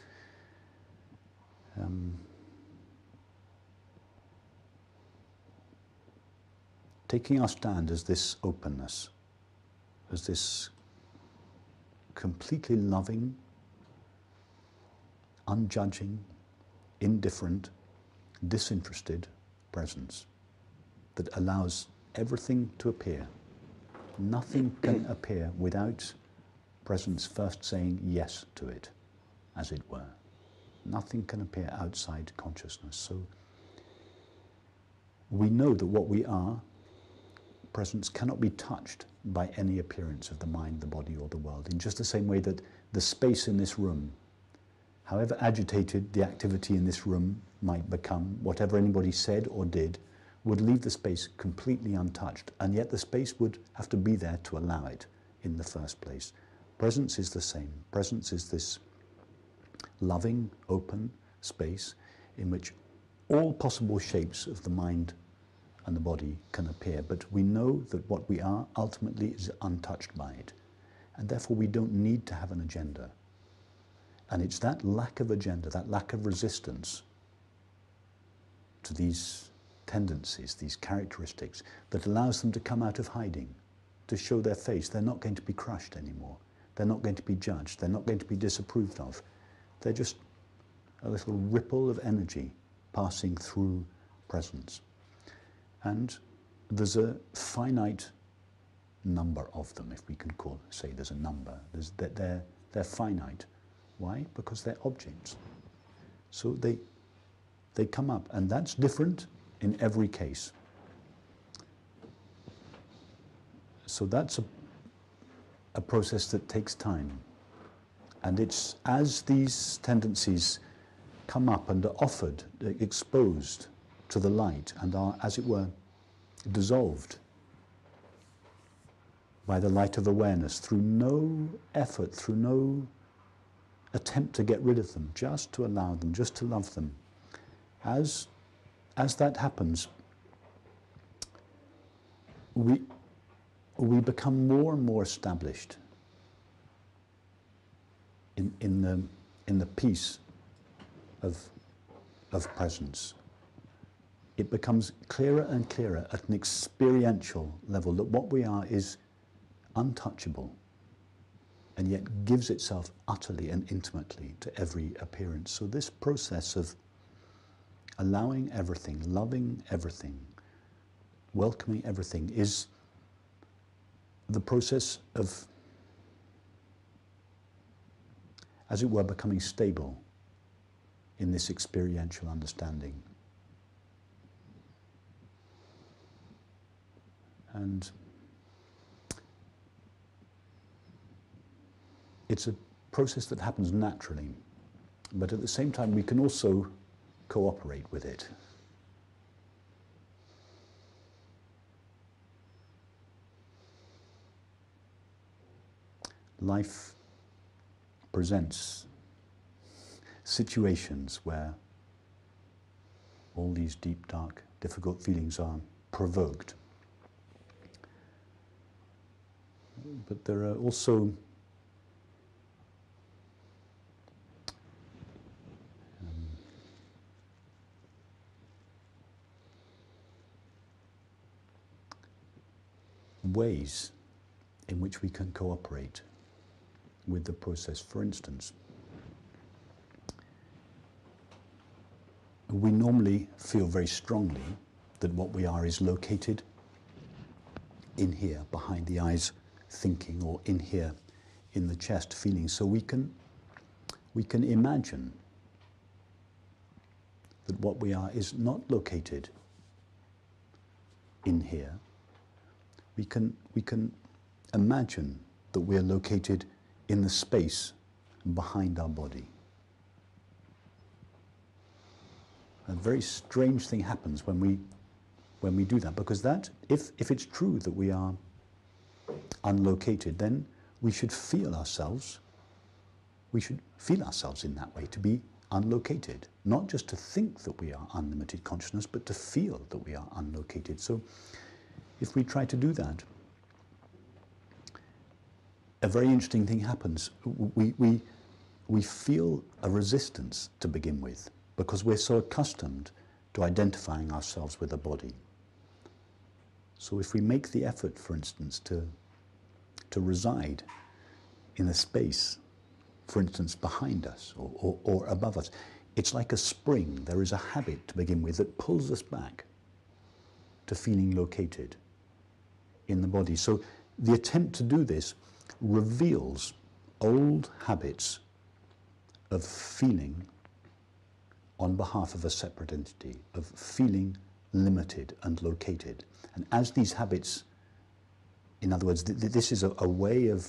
um, taking our stand as this openness, as this completely loving, unjudging, indifferent, disinterested presence that allows everything to appear. Nothing can appear without presence first saying yes to it, as it were. Nothing can appear outside consciousness. So we know that what we are, presence, cannot be touched by any appearance of the mind, the body, or the world, in just the same way that the space in this room, however agitated the activity in this room might become, whatever anybody said or did, would leave the space completely untouched, and yet the space would have to be there to allow it in the first place. Presence is the same. Presence is this loving, open space in which all possible shapes of the mind and the body can appear, but we know that what we are ultimately is untouched by it, and therefore we don't need to have an agenda. And it's that lack of agenda, that lack of resistance to these tendencies, these characteristics, that allows them to come out of hiding, to show their face. They're not going to be crushed anymore. They're not going to be judged. They're not going to be disapproved of. They're just a little ripple of energy passing through presence. And there's a finite number of them, if we can call say there's a number. There's, they're, they're finite. Why? Because they're objects. So they, they come up, and that's different in every case. So that's a, a process that takes time. And it's as these tendencies come up and are offered, exposed to the light, and are, as it were, dissolved by the light of awareness, through no effort, through no attempt to get rid of them, just to allow them, just to love them. As, as that happens, we, we become more and more established in, in, the, in the peace of, of presence. It becomes clearer and clearer at an experiential level that what we are is untouchable, and yet gives itself utterly and intimately to every appearance. So this process of allowing everything, loving everything, welcoming everything, is the process of, as it were, becoming stable in this experiential understanding. And it's a process that happens naturally, but at the same time we can also cooperate with it. Life presents situations where all these deep, dark, difficult feelings are provoked. But there are also ways in which we can cooperate with the process. For instance, we normally feel very strongly that what we are is located in here, behind the eyes, thinking, or in here, in the chest, feeling. So we can, we can imagine that what we are is not located in here. We can, we can imagine that we are located in the space behind our body. A very strange thing happens when we, when we do that, because that, if, if it's true that we are unlocated, then we should feel ourselves, we should feel ourselves in that way, to be unlocated. Not just to think that we are unlimited consciousness, but to feel that we are unlocated. So, if we try to do that, a very interesting thing happens. We, we, we feel a resistance to begin with, because we're so accustomed to identifying ourselves with a body. So if we make the effort, for instance, to, to reside in a space, for instance, behind us or, or, or above us, it's like a spring. There is a habit to begin with that pulls us back to feeling located in the body. So the attempt to do this reveals old habits of feeling on behalf of a separate entity, of feeling limited and located. And as these habits, in other words, th th this is a, a way of,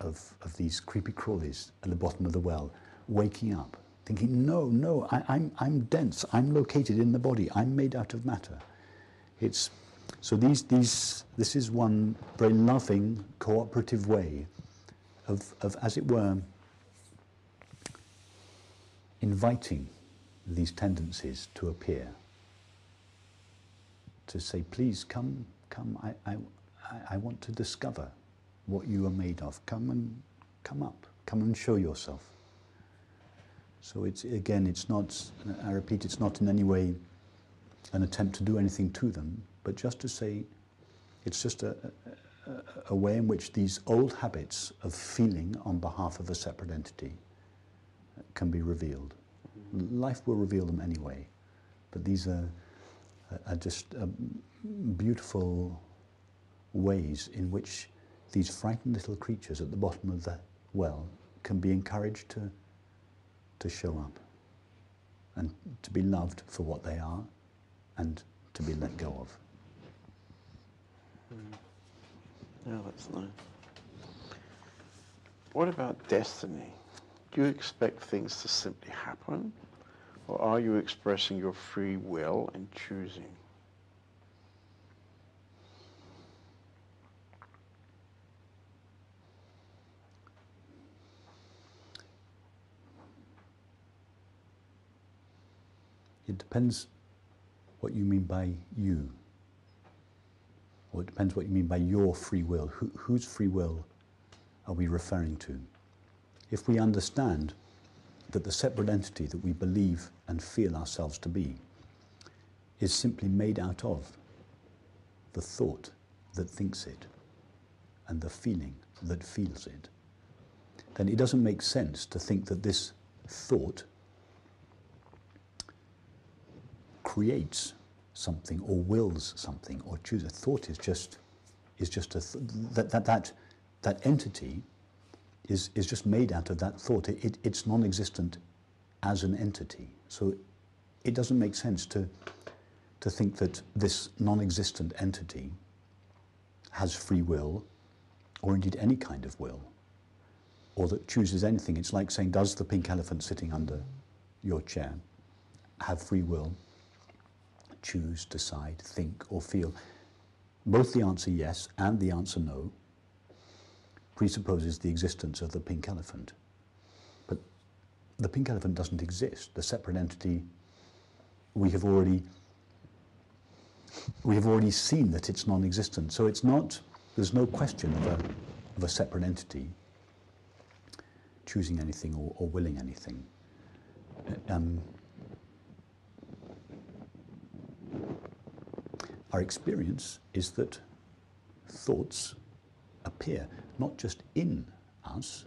of, of these creepy crawlies at the bottom of the well waking up, thinking, no, no, I, I'm, I'm dense, I'm located in the body, I'm made out of matter. It's So these, these, this is one very loving, cooperative way of, of, as it were, inviting these tendencies to appear. To say, please come, come, I, I, I want to discover what you are made of. Come and, come up, come and show yourself. So it's, again, it's not, I repeat, it's not in any way an attempt to do anything to them, but just to say, it's just a, a, a way in which these old habits of feeling on behalf of a separate entity can be revealed. Mm-hmm. life will reveal them anyway. But these are, are just uh, beautiful ways in which these frightened little creatures at the bottom of the well can be encouraged to, to show up and to be loved for what they are and to be let go of. Mm. Oh, that's nice. What about destiny? Do you expect things to simply happen, or are you expressing your free will and choosing? It depends what you mean by you. Or it depends what you mean by your free will. Who, whose free will are we referring to? If we understand that the separate entity that we believe and feel ourselves to be is simply made out of the thought that thinks it and the feeling that feels it, then it doesn't make sense to think that this thought creates something or wills something or chooses. Thought is just is just a th that that that that entity is is just made out of that thought. It, it it's non-existent as an entity. So it doesn't make sense to to think that this non-existent entity has free will, or indeed any kind of will, or that chooses anything. It's like saying, does the pink elephant sitting under your chair have free will? Choose, decide, think, or feel? Both the answer yes and the answer no presupposes the existence of the pink elephant. But the pink elephant doesn't exist. The separate entity, we have already, we have already seen that it's non-existent. So it's not, there's no question of a, of a separate entity choosing anything or, or willing anything. Um, Our experience is that thoughts appear not just in us,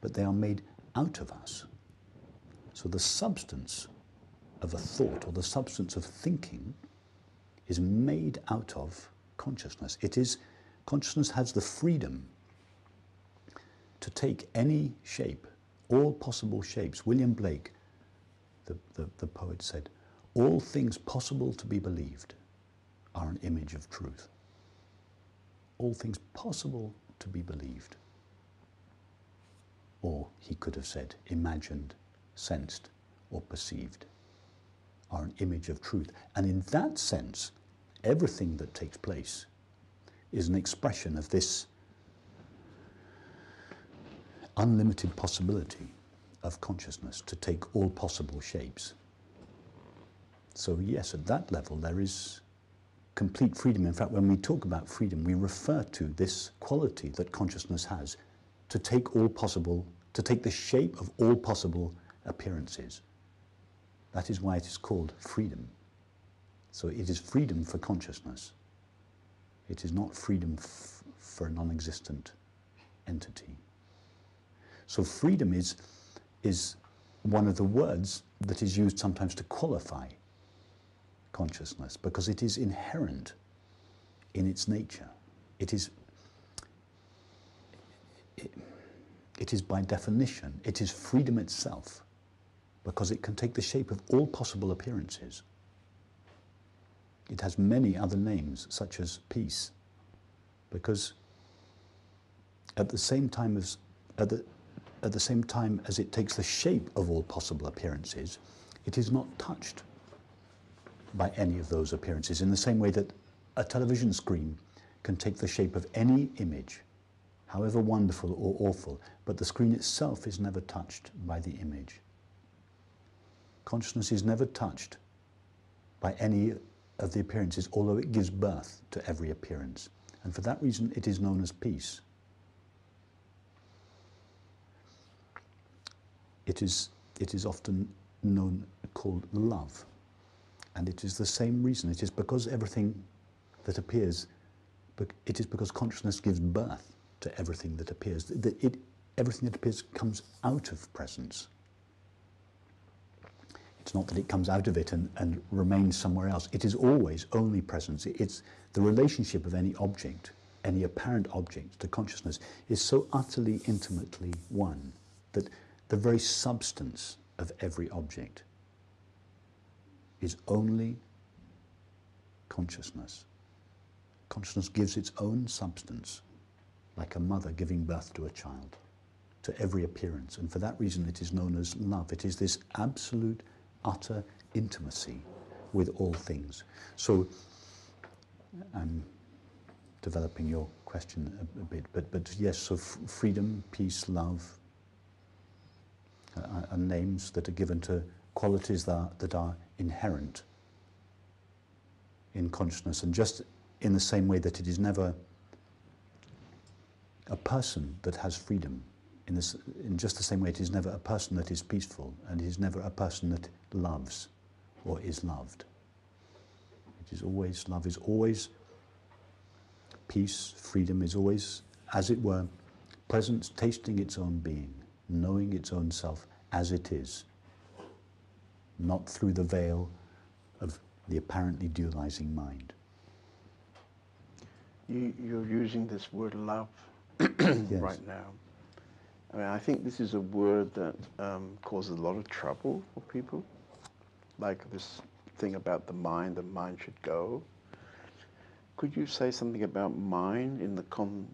but they are made out of us. So the substance of a thought or the substance of thinking is made out of consciousness. It is, consciousness has the freedom to take any shape, all possible shapes. William Blake, the, the, the poet, said, "All things possible to be believed are an image of truth." All things possible to be believed. Or he could have said, imagined, sensed, or perceived, are an image of truth. And in that sense, everything that takes place is an expression of this unlimited possibility of consciousness to take all possible shapes. So yes, at that level there is complete freedom. In fact, when we talk about freedom, we refer to this quality that consciousness has to take all possible, to take the shape of all possible appearances. That is why it is called freedom. So it is freedom for consciousness. It is not freedom f for a non-existent entity. So freedom is, is one of the words that is used sometimes to qualify consciousness, because it is inherent in its nature. It is, it, it is by definition, it is freedom itself, because it can take the shape of all possible appearances. It has many other names, such as peace, because at the same time as at the, at the same time as it takes the shape of all possible appearances, it is not touched by any of those appearances, in the same way that a television screen can take the shape of any image, however wonderful or awful, but the screen itself is never touched by the image. Consciousness is never touched by any of the appearances, although it gives birth to every appearance. And for that reason, it is known as peace. It is, it is often known, called love. And it is the same reason. It is because everything that appears, it is because consciousness gives birth to everything that appears. That it, everything that appears comes out of presence. It's not that it comes out of it and, and remains somewhere else. It is always only presence. It's the relationship of any object, any apparent object to consciousness is so utterly intimately one that the very substance of every object is only consciousness. Consciousness gives its own substance, like a mother giving birth to a child, to every appearance. And for that reason, it is known as love. It is this absolute, utter intimacy with all things. So I'm developing your question a, a bit, but, but yes, so f freedom, peace, love are, are names that are given to qualities that are, that are inherent in consciousness. And just in the same way that it is never a person that has freedom, in, this, in just the same way it is never a person that is peaceful, and it is never a person that loves or is loved. It is always, love is always peace, freedom is always, as it were, presence tasting its own being, knowing its own self as it is, not through the veil of the apparently dualizing mind. You, you're using this word love yes. right now. I mean, I think this is a word that um, causes a lot of trouble for people. Like this thing about the mind, the mind should go. Could you say something about mind in the con...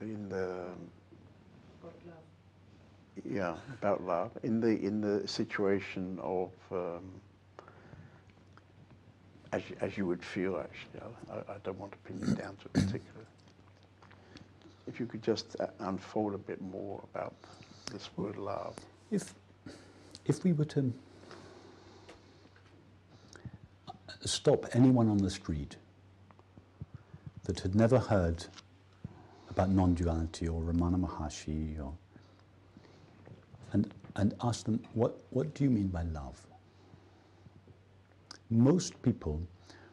in the... About love. Yeah, about love. In the, in the situation of... Um, As you, as you would feel, actually. I, I don't want to pin you down to a particular. If you could just unfold a bit more about this word love. If, if we were to stop anyone on the street that had never heard about non-duality or Ramana Maharshi or, and, and ask them, what, what do you mean by love? Most people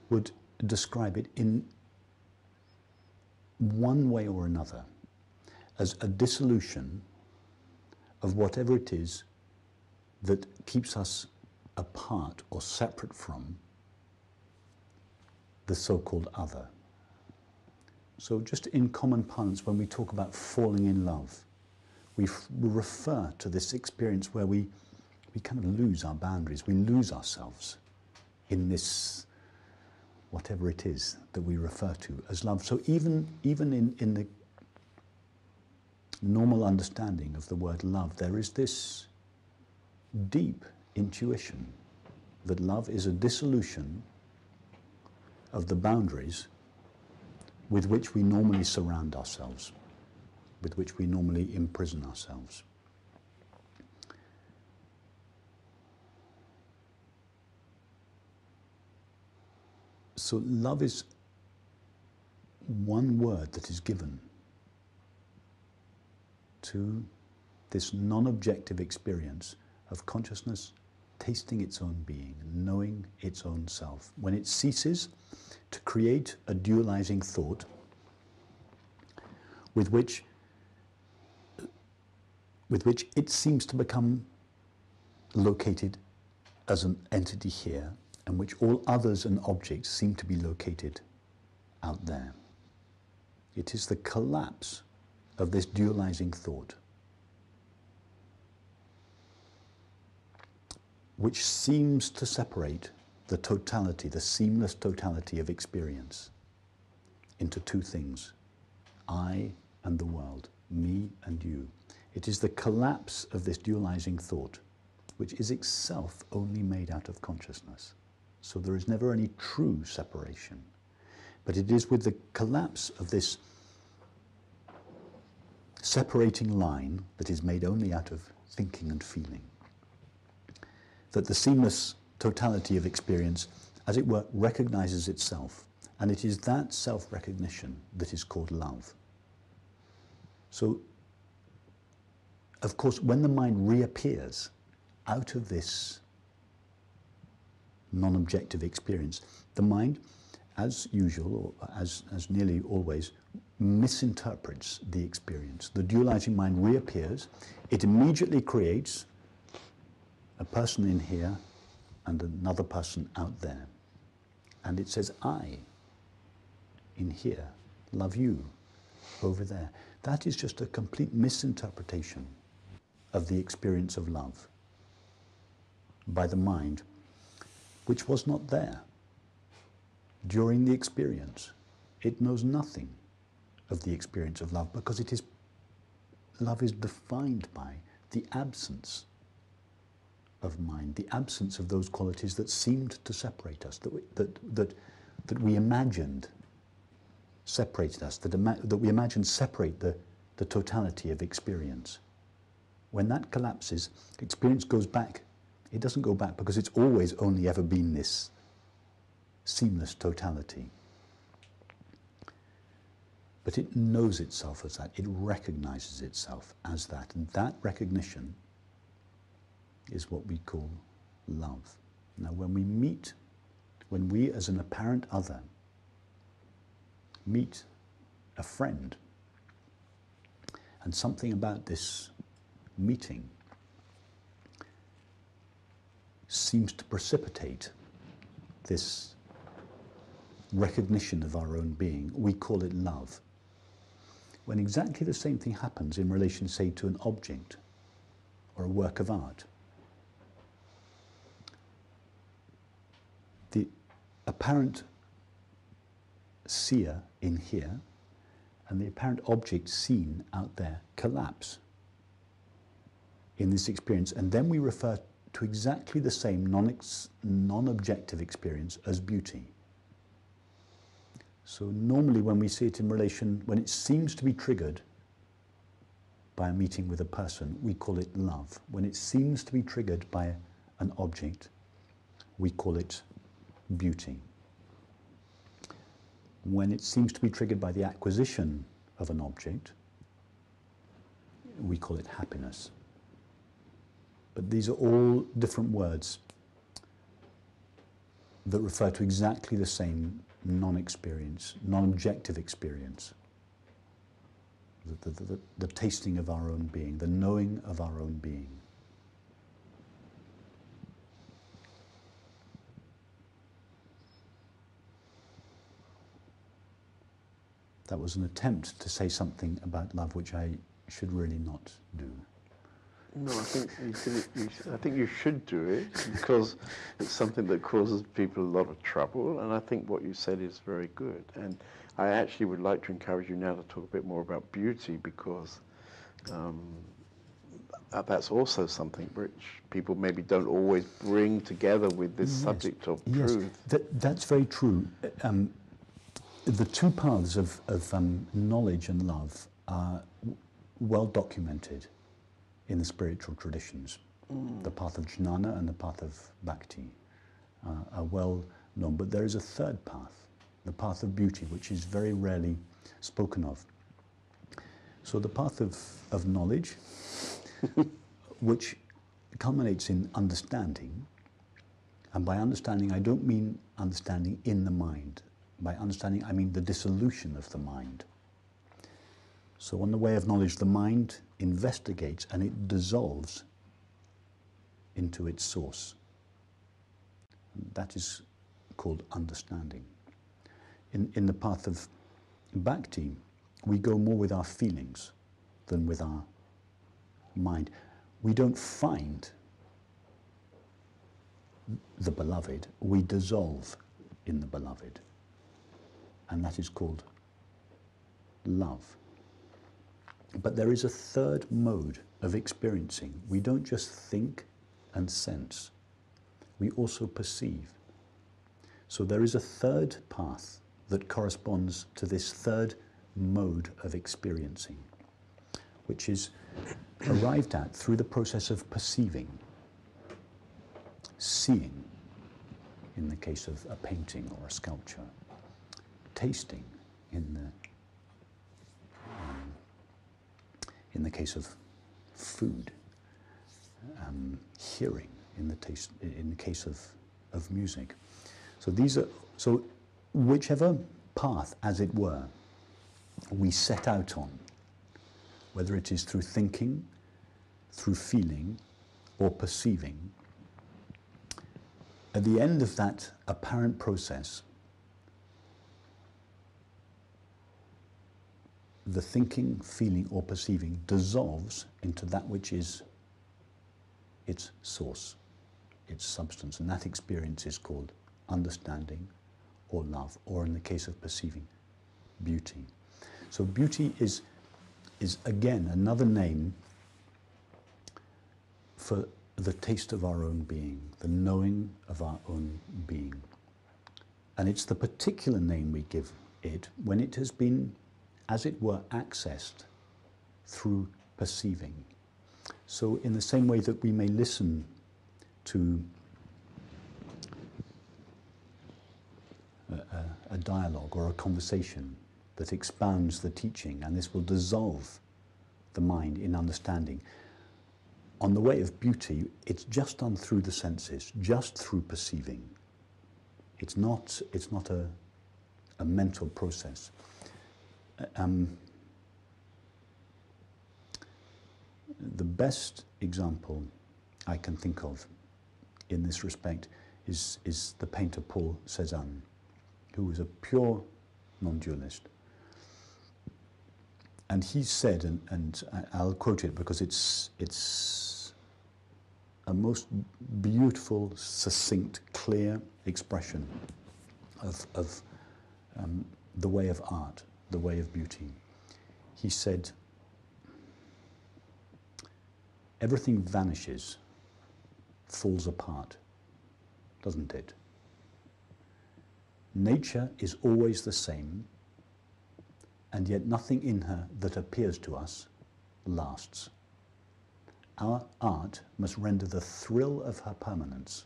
would describe it in one way or another as a dissolution of whatever it is that keeps us apart or separate from the so-called other. So just in common parlance, when we talk about falling in love, we refer to this experience where we, we kind of lose our boundaries, we lose ourselves in this whatever it is that we refer to as love. So even, even in, in the normal understanding of the word love, there is this deep intuition that love is a dissolution of the boundaries with which we normally surround ourselves, with which we normally imprison ourselves. So love is one word that is given to this non-objective experience of consciousness tasting its own being, knowing its own self. When it ceases to create a dualizing thought with which, with which it seems to become located as an entity here, in which all others and objects seem to be located out there. It is the collapse of this dualizing thought, which seems to separate the totality, the seamless totality of experience into two things, I and the world, me and you. It is the collapse of this dualizing thought, which is itself only made out of consciousness. So there is never any true separation. But it is with the collapse of this separating line that is made only out of thinking and feeling that the seamless totality of experience, as it were, recognizes itself. And it is that self-recognition that is called love. So, of course, when the mind reappears out of this non-objective experience, the mind, as usual, or as, as nearly always, misinterprets the experience. The dualizing mind reappears, it immediately creates a person in here and another person out there. And it says, I, in here, love you, over there. That is just a complete misinterpretation of the experience of love by the mind, which was not there during the experience. It knows nothing of the experience of love because it is, love is defined by the absence of mind, the absence of those qualities that seemed to separate us, that we, that, that, that we imagined separated us, that, ima that we imagine separate the, the totality of experience. When that collapses, experience goes back. It doesn't go back because it's always only ever been this seamless totality. But it knows itself as that. It recognizes itself as that. And that recognition is what we call love. Now, when we meet, when we as an apparent other meet a friend, and something about this meeting seems to precipitate this recognition of our own being, we call it love. When exactly the same thing happens in relation, say, to an object or a work of art, the apparent seer in here and the apparent object seen out there collapse in this experience, and then we refer to exactly the same non-objective experience as beauty. So normally when we see it in relation, when it seems to be triggered by a meeting with a person, we call it love. When it seems to be triggered by an object, we call it beauty. When it seems to be triggered by the acquisition of an object, we call it happiness. But these are all different words that refer to exactly the same non-experience, non-objective experience, the, the, the, the tasting of our own being, the knowing of our own being. That was an attempt to say something about love, which I should really not do. No, I think you should, you should, I think you should do it, because it's something that causes people a lot of trouble, and I think what you said is very good. And I actually would like to encourage you now to talk a bit more about beauty, because um, that's also something which people maybe don't always bring together with this yes. subject of yes. truth. That, that's very true. Um, The two paths of, of um, knowledge and love are well documented in the spiritual traditions. Mm. The path of jnana and the path of bhakti uh, are well known. But there is a third path, the path of beauty, which is very rarely spoken of. So the path of, of knowledge, which culminates in understanding, and by understanding I don't mean understanding in the mind. By understanding, I mean the dissolution of the mind. So on the way of knowledge, the mind investigates and it dissolves into its source. That is called understanding. In, in the path of bhakti, we go more with our feelings than with our mind. We don't find the beloved, we dissolve in the beloved. And that is called love. But there is a third mode of experiencing. We don't just think and sense. We also perceive. So there is a third path that corresponds to this third mode of experiencing, which is arrived at through the process of perceiving, seeing, in the case of a painting or a sculpture, tasting in the, um, in the case of food, um, hearing in the, taste, in the case of, of music. So these are, so whichever path, as it were, we set out on, whether it is through thinking, through feeling, or perceiving, at the end of that apparent process, the thinking, feeling, or perceiving dissolves into that which is its source, its substance. And that experience is called understanding or love, or in the case of perceiving, beauty. So beauty is, is again, another name for the taste of our own being, the knowing of our own being. And it's the particular name we give it when it has been, as it were, accessed through perceiving. So in the same way that we may listen to a, a, a dialogue or a conversation that expounds the teaching, and this will dissolve the mind in understanding, on the way of beauty, it's just done through the senses, just through perceiving. It's not, it's not a, a mental process. Um, the best example I can think of in this respect is, is the painter Paul Cézanne, who was a pure non-dualist. And he said, and, and I'll quote it because it's, it's a most beautiful, succinct, clear expression of, of um, the way of art, the way of beauty. He said, everything vanishes, falls apart, doesn't it? Nature is always the same, and yet nothing in her that appears to us lasts. Our art must render the thrill of her permanence,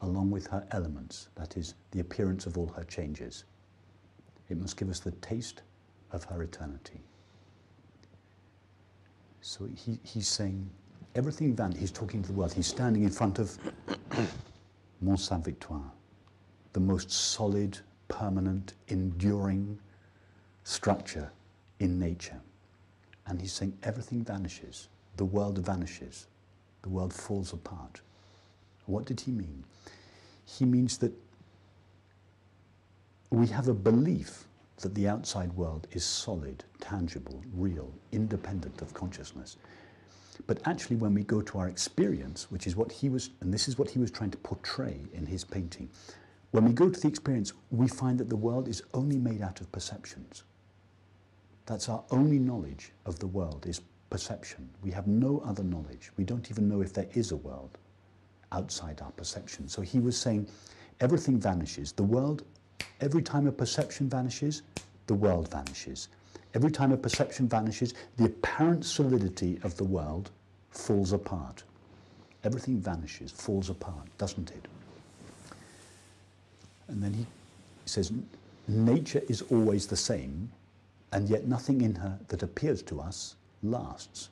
along with her elements, that is, the appearance of all her changes. It must give us the taste of her eternity. So he, he's saying, everything vanishes. He's talking to the world. He's standing in front of Mont Sainte-Victoire, the most solid, permanent, enduring structure in nature. And he's saying everything vanishes. The world vanishes. The world falls apart. What did he mean? He means that we have a belief that the outside world is solid, tangible, real, independent of consciousness. But actually when we go to our experience, which is what he was, and this is what he was trying to portray in his painting, when we go to the experience, we find that the world is only made out of perceptions. That's our only knowledge of the world, is perception. We have no other knowledge. We don't even know if there is a world outside our perception. So he was saying everything vanishes. The world, every time a perception vanishes, the world vanishes. Every time a perception vanishes, the apparent solidity of the world falls apart. Everything vanishes, falls apart, doesn't it? And then he says, nature is always the same, and yet nothing in her that appears to us lasts.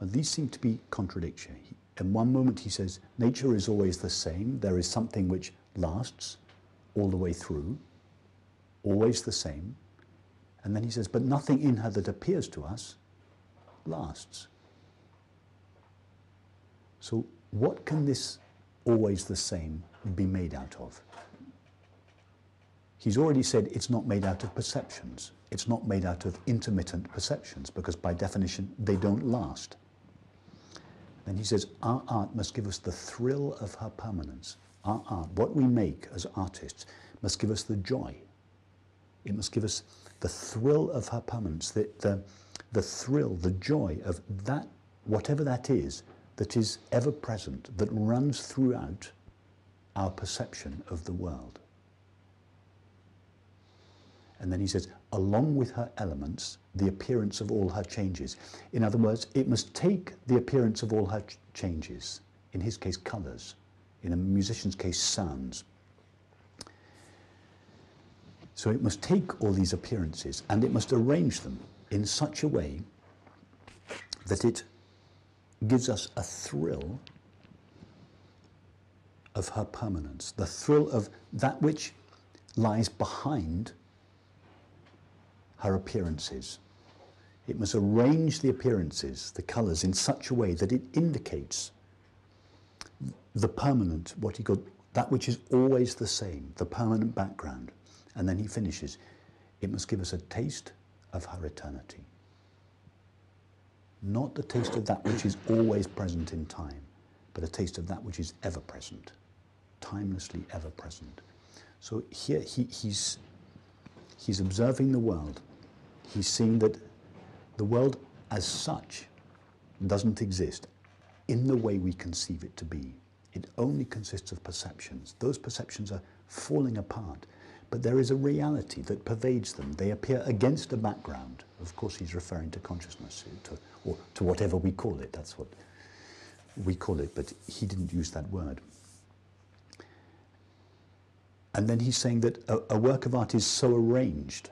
And these seem to be contradictory. In one moment he says, nature is always the same, there is something which lasts all the way through, always the same. And then he says, but nothing in her that appears to us lasts. So what can this always the same be made out of? He's already said it's not made out of perceptions. It's not made out of intermittent perceptions, because by definition they don't last. Then he says, our art must give us the thrill of her permanence. Our art, what we make as artists, must give us the joy. It must give us the thrill of her permanence, the, the, the thrill, the joy of that, whatever that is, that is ever present, that runs throughout our perception of the world. And then he says, along with her elements, the appearance of all her changes. In other words, it must take the appearance of all her ch- changes, in his case, colours, in a musician's case, sounds. So it must take all these appearances and it must arrange them in such a way that it gives us a thrill of her permanence, the thrill of that which lies behind her appearances. It must arrange the appearances, the colours, in such a way that it indicates the permanent, what he called that which is always the same, the permanent background. And then he finishes, it must give us a taste of her eternity. Not the taste of that which is always present in time, but a taste of that which is ever present, timelessly ever present. So here he, he's, he's observing the world. He's seeing that the world as such doesn't exist in the way we conceive it to be. It only consists of perceptions. Those perceptions are falling apart, but there is a reality that pervades them. They appear against a background. Of course, he's referring to consciousness, to, or to whatever we call it. That's what we call it, but he didn't use that word. And then he's saying that a, a work of art is so arranged,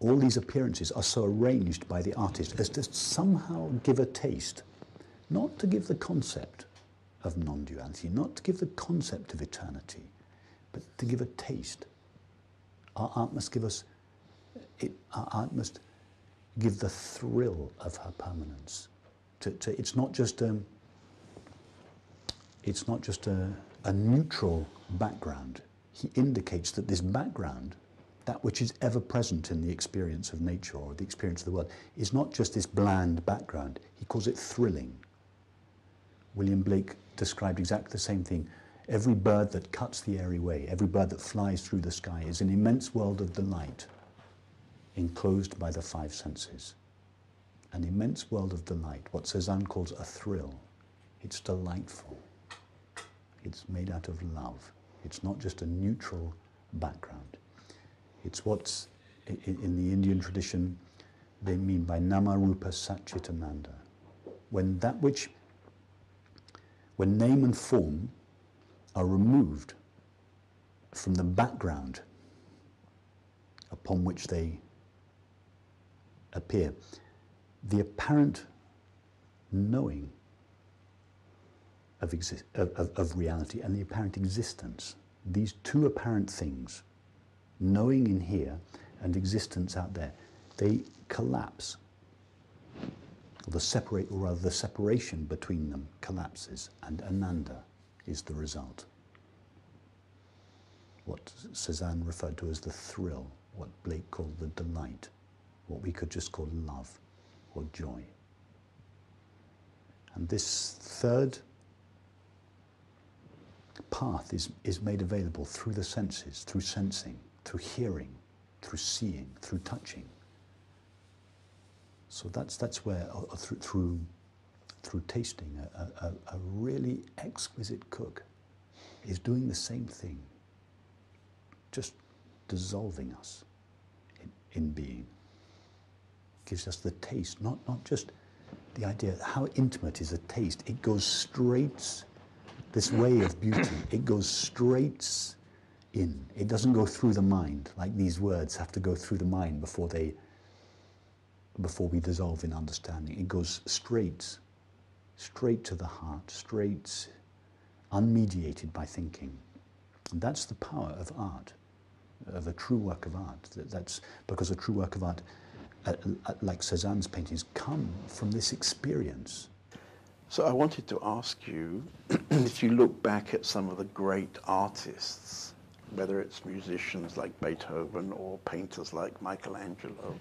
all these appearances are so arranged by the artist as to somehow give a taste, not to give the concept of non-duality, not to give the concept of eternity, but to give a taste. Our art must give us, it, our art must give the thrill of her permanence. To, to, it's not just, um, it's not just a, a neutral background. He indicates that this background, that which is ever present in the experience of nature or the experience of the world, is not just this bland background. He calls it thrilling. William Blake described exactly the same thing. Every bird that cuts the airy way, every bird that flies through the sky is an immense world of delight enclosed by the five senses. An immense world of delight, what Cézanne calls a thrill. It's delightful. It's made out of love. It's not just a neutral background. It's what's, in the Indian tradition, they mean by nama rupa satchitananda. When that which, when name and form are removed from the background upon which they appear, the apparent knowing of, of, of reality and the apparent existence, these two apparent things, knowing in here and existence out there, they collapse. Or the separate, or rather the separation between them collapses, and Ananda is the result. What Cézanne referred to as the thrill, what Blake called the delight, what we could just call love or joy. And this third path is, is made available through the senses, through sensing, through hearing, through seeing, through touching. So that's, that's where, or, or through, through, through tasting, a, a, a really exquisite cook is doing the same thing, just dissolving us in, in being. Gives us the taste, not, not just the idea, how intimate is a taste? It goes straight, this way of beauty, it goes straight in. It doesn't go through the mind, like these words have to go through the mind before they, before we dissolve in understanding. It goes straight, straight to the heart, straight, unmediated by thinking. And that's the power of art, of a true work of art. That's because a true work of art, like Cézanne's paintings, come from this experience. So I wanted to ask you, if you look back at some of the great artists, whether it's musicians like Beethoven or painters like Michelangelo,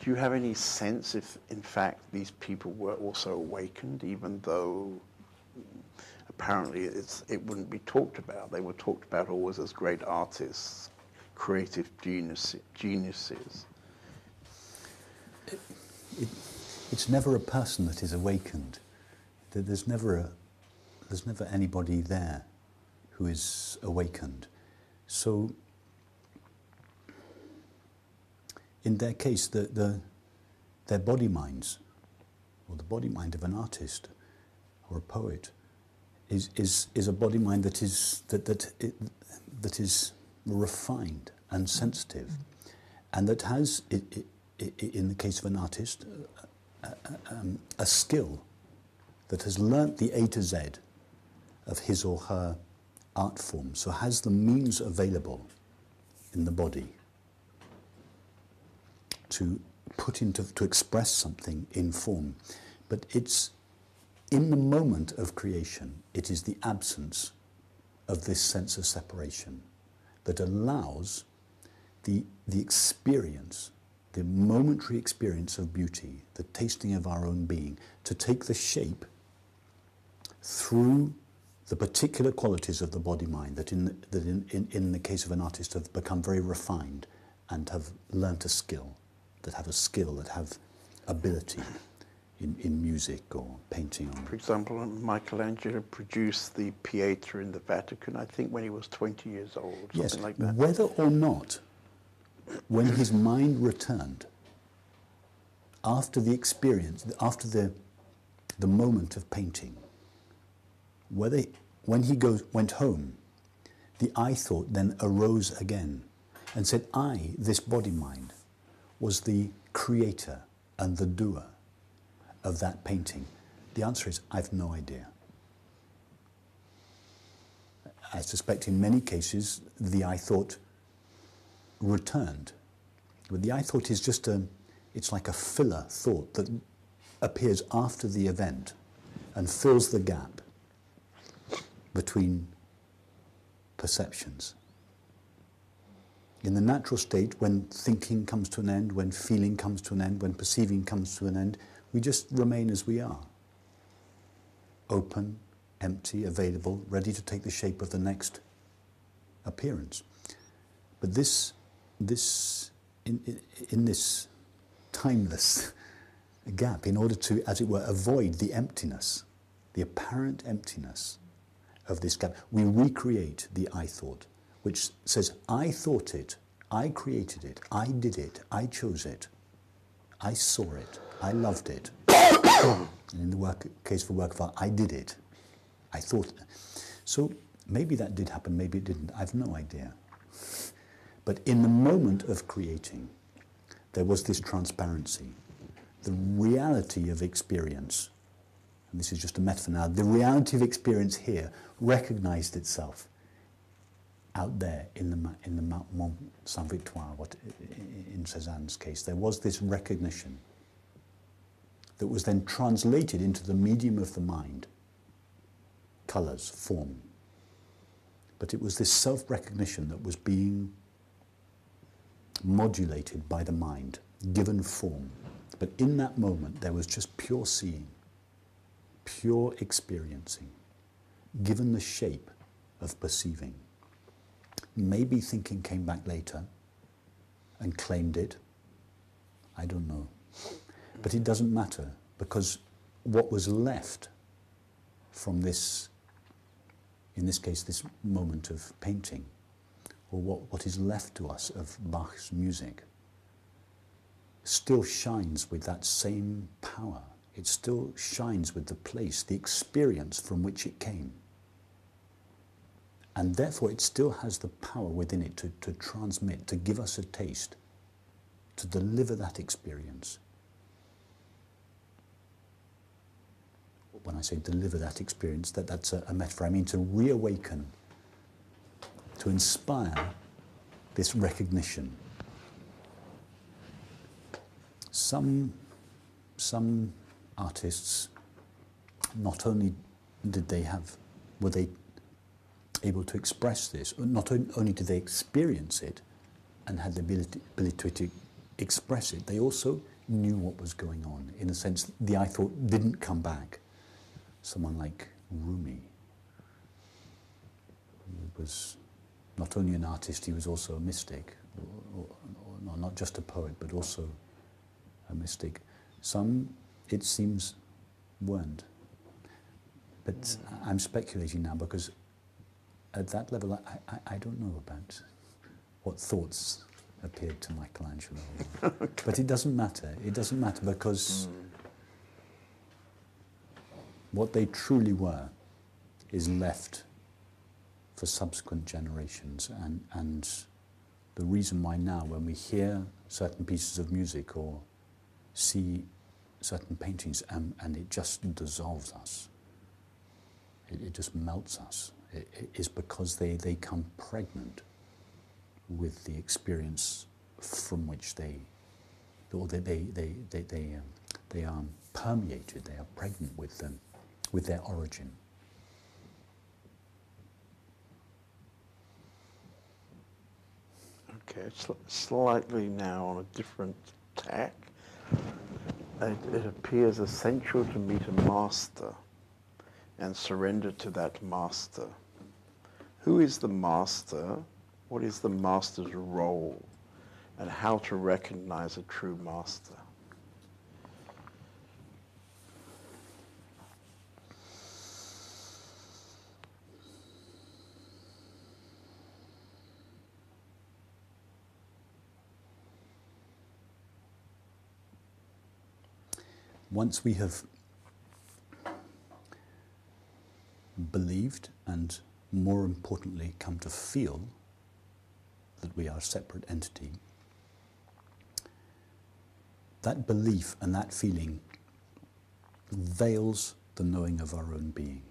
do you have any sense if, in fact, these people were also awakened, even though apparently it's, it wouldn't be talked about? They were talked about always as great artists, creative genius, geniuses. It, it, it's never a person that is awakened. There's never, a, there's never anybody there who is awakened. So, in their case, the, the, their body minds, or the body mind of an artist or a poet, is is is a body mind that is that that it, that is refined and sensitive, and that has, it, it, in the case of an artist, a, um, a skill that has learnt the A to Z of his or her art form, so has the means available in the body to put into, to express something in form. But it's in the moment of creation, it is the absence of this sense of separation that allows the, the experience, the momentary experience of beauty, the tasting of our own being, to take the shape through the particular qualities of the body-mind that, in the, that in, in, in the case of an artist, have become very refined and have learnt a skill, that have a skill, that have ability in, in music or painting. For example, Michelangelo produced the Pieta in the Vatican, I think, when he was twenty years old, something yes. like that. Whether or not, when his mind returned, after the experience, after the, the moment of painting, whether, when he goes, went home, the I-thought then arose again and said, I, this body-mind, was the creator and the doer of that painting. The answer is, I've no idea. I suspect in many cases, the I-thought returned. But the I-thought is just a, it's like a filler thought that appears after the event and fills the gap between perceptions. In the natural state, when thinking comes to an end, when feeling comes to an end, when perceiving comes to an end, we just remain as we are. Open, empty, available, ready to take the shape of the next appearance. But this, this, in, in, in this timeless gap, in order to, as it were, avoid the emptiness, the apparent emptiness of this gap, we recreate the I thought, which says, I thought it, I created it, I did it, I chose it, I saw it, I loved it. And in the work, case for work of art, I did it, I thought. So maybe that did happen, maybe it didn't, I've no idea. But in the moment of creating, there was this transparency, the reality of experience. And this is just a metaphor now, the reality of experience here recognized itself out there in the, in the Mont Sainte-Victoire, what, in Cézanne's case. There was this recognition that was then translated into the medium of the mind, colors, form. But it was this self-recognition that was being modulated by the mind, given form. But in that moment, there was just pure seeing, pure experiencing, given the shape of perceiving. Maybe thinking came back later and claimed it. I don't know. But it doesn't matter, because what was left from this, in this case, this moment of painting, or what, what is left to us of Bach's music, still shines with that same power. It still shines with the place, the experience from which it came. And therefore it still has the power within it to, to transmit, to give us a taste, to deliver that experience. When I say deliver that experience, that, that's a, a metaphor. I mean to reawaken, to inspire this recognition. Some, some artists, not only did they have, were they able to express this, not only did they experience it and had the ability, ability to express it, they also knew what was going on. In a sense, the I thought didn't come back. Someone like Rumi, who was not only an artist, he was also a mystic, or, or, or not just a poet, but also a mystic. Some, it seems, weren't. But I'm speculating now, because at that level, I, I, I don't know about what thoughts appeared to Michelangelo. Okay. But it doesn't matter. It doesn't matter, because mm. what they truly were is left for subsequent generations. And, and the reason why now, when we hear certain pieces of music or see certain paintings, and, and it just dissolves us, it, it just melts us, it, it is because they, they come pregnant with the experience from which they, or they, they, they, they, they, um, they are permeated, they are pregnant with them, with their origin. Okay, it's slightly now on a different tack. It, it appears essential to meet a master and surrender to that master. Who is the master? What is the master's role? And how to recognize a true master? Once we have believed and, more importantly, come to feel that we are a separate entity, that belief and that feeling veils the knowing of our own being.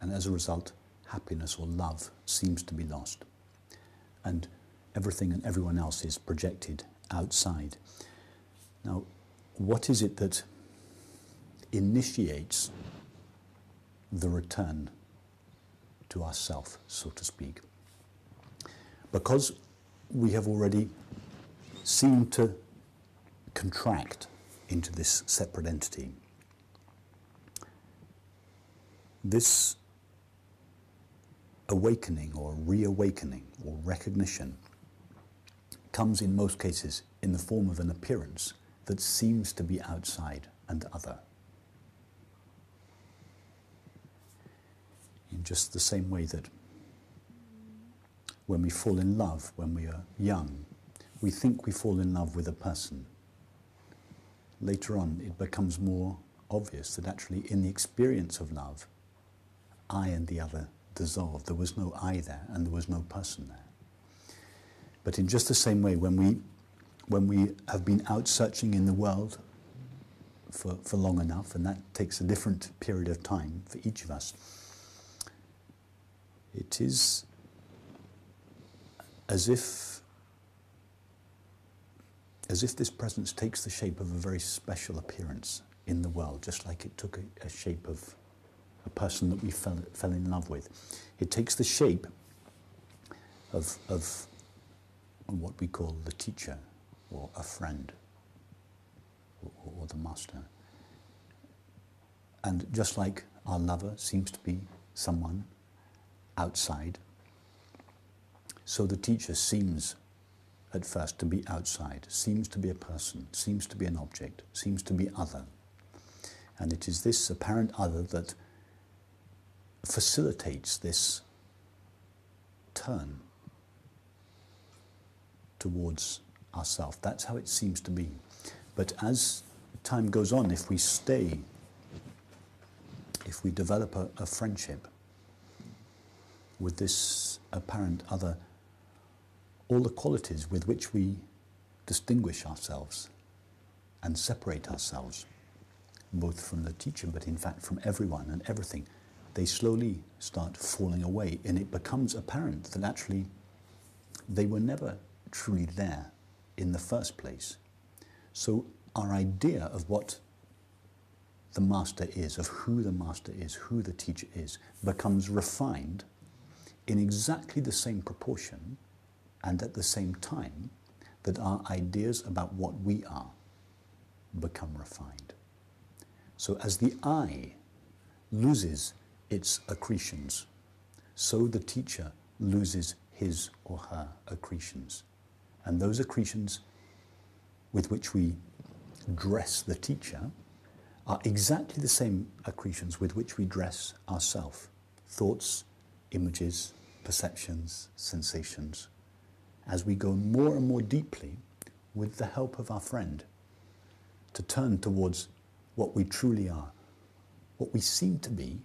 And as a result, happiness or love seems to be lost. And everything and everyone else is projected outside. Now, what is it that initiates the return to ourself, so to speak? Because we have already seemed to contract into this separate entity, this awakening or reawakening or recognition comes in most cases in the form of an appearance that seems to be outside and other. In just the same way that when we fall in love when we are young, we think we fall in love with a person. Later on, it becomes more obvious that actually in the experience of love, I and the other dissolved. There was no I there and there was no person there. But in just the same way, when we, when we have been out searching in the world for, for long enough, and that takes a different period of time for each of us, it is as if, as if this presence takes the shape of a very special appearance in the world, just like it took a, a shape of a person that we fell, fell in love with. It takes the shape of, of what we call the teacher, or a friend, or, or the master. And just like our lover seems to be someone outside, so the teacher seems at first to be outside, seems to be a person, seems to be an object, seems to be other. And it is this apparent other that facilitates this turn towards ourself. That's how it seems to be. But as time goes on, if we stay, if we develop a, a friendship with this apparent other, all the qualities with which we distinguish ourselves and separate ourselves, both from the teacher, but in fact from everyone and everything, they slowly start falling away, and it becomes apparent that actually they were never truly there in the first place. So our idea of what the master is, of who the master is, who the teacher is, becomes refined in exactly the same proportion and at the same time that our ideas about what we are become refined. So as the I loses its accretions, so the teacher loses his or her accretions. And those accretions with which we dress the teacher are exactly the same accretions with which we dress ourselves. Thoughts, images, perceptions, sensations, as we go more and more deeply with the help of our friend to turn towards what we truly are, what we seem to be,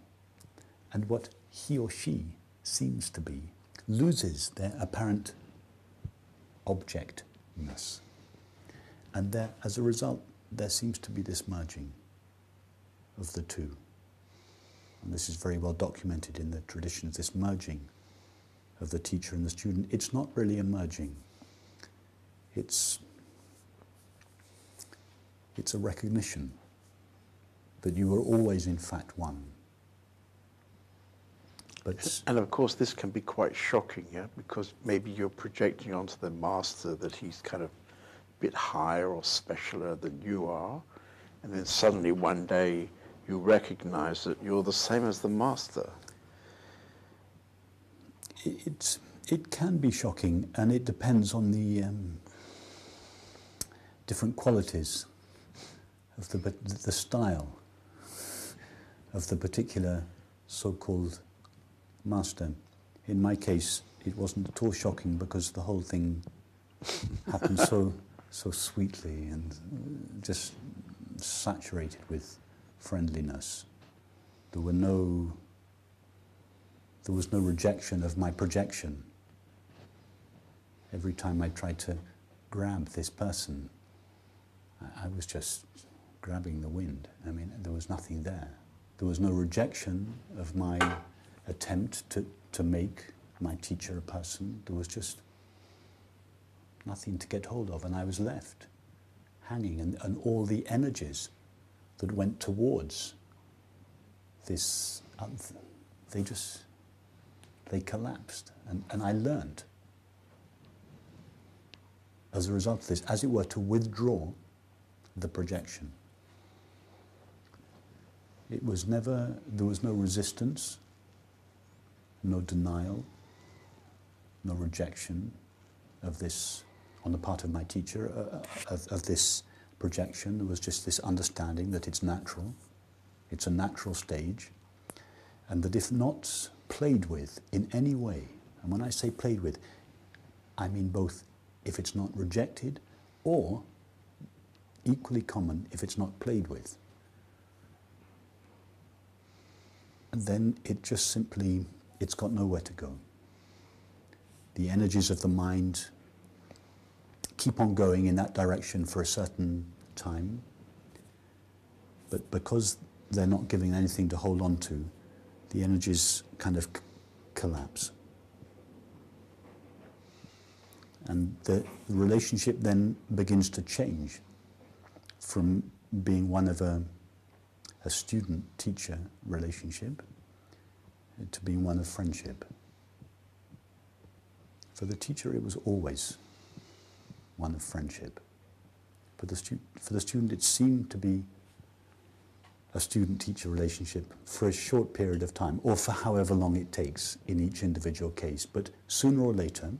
and what he or she seems to be, loses their apparent objectness. And there, as a result, there seems to be this merging of the two. And this is very well documented in the traditions, this merging of the teacher and the student. It's not really a merging. It's, it's a recognition that you are always in fact one. But and of course this can be quite shocking, yeah, because maybe you're projecting onto the master that he's kind of a bit higher or specialer than you are, and then suddenly one day you recognize that you're the same as the master. It's, it can be shocking, and it depends on the um, different qualities of the, the style of the particular so-called master. In my case, it wasn't at all shocking because the whole thing happened so, so sweetly and just saturated with friendliness. There were no... There was no rejection of my projection. Every time I tried to grab this person, I, I was just grabbing the wind. I mean, there was nothing there. There was no rejection of my attempt to, to make my teacher a person. There was just nothing to get hold of, and I was left hanging, and, and all the energies that went towards this, they just... They collapsed, and, and I learned, as a result of this, as it were, to withdraw the projection. It was never, there was no resistance, no denial, no rejection of this, on the part of my teacher, uh, of, of this projection. There was just this understanding that it's natural, it's a natural stage, and that if not played with in any way, and when I say played with, I mean both if it's not rejected or, equally common, if it's not played with, and then it just simply, it's got nowhere to go. The energies of the mind keep on going in that direction for a certain time, but because they're not giving anything to hold on to, the energies kind of c collapse. And the relationship then begins to change from being one of a, a student-teacher relationship to being one of friendship. For the teacher, it was always one of friendship. For the, stu for the student, it seemed to be a student-teacher relationship for a short period of time, or for however long it takes in each individual case. But sooner or later,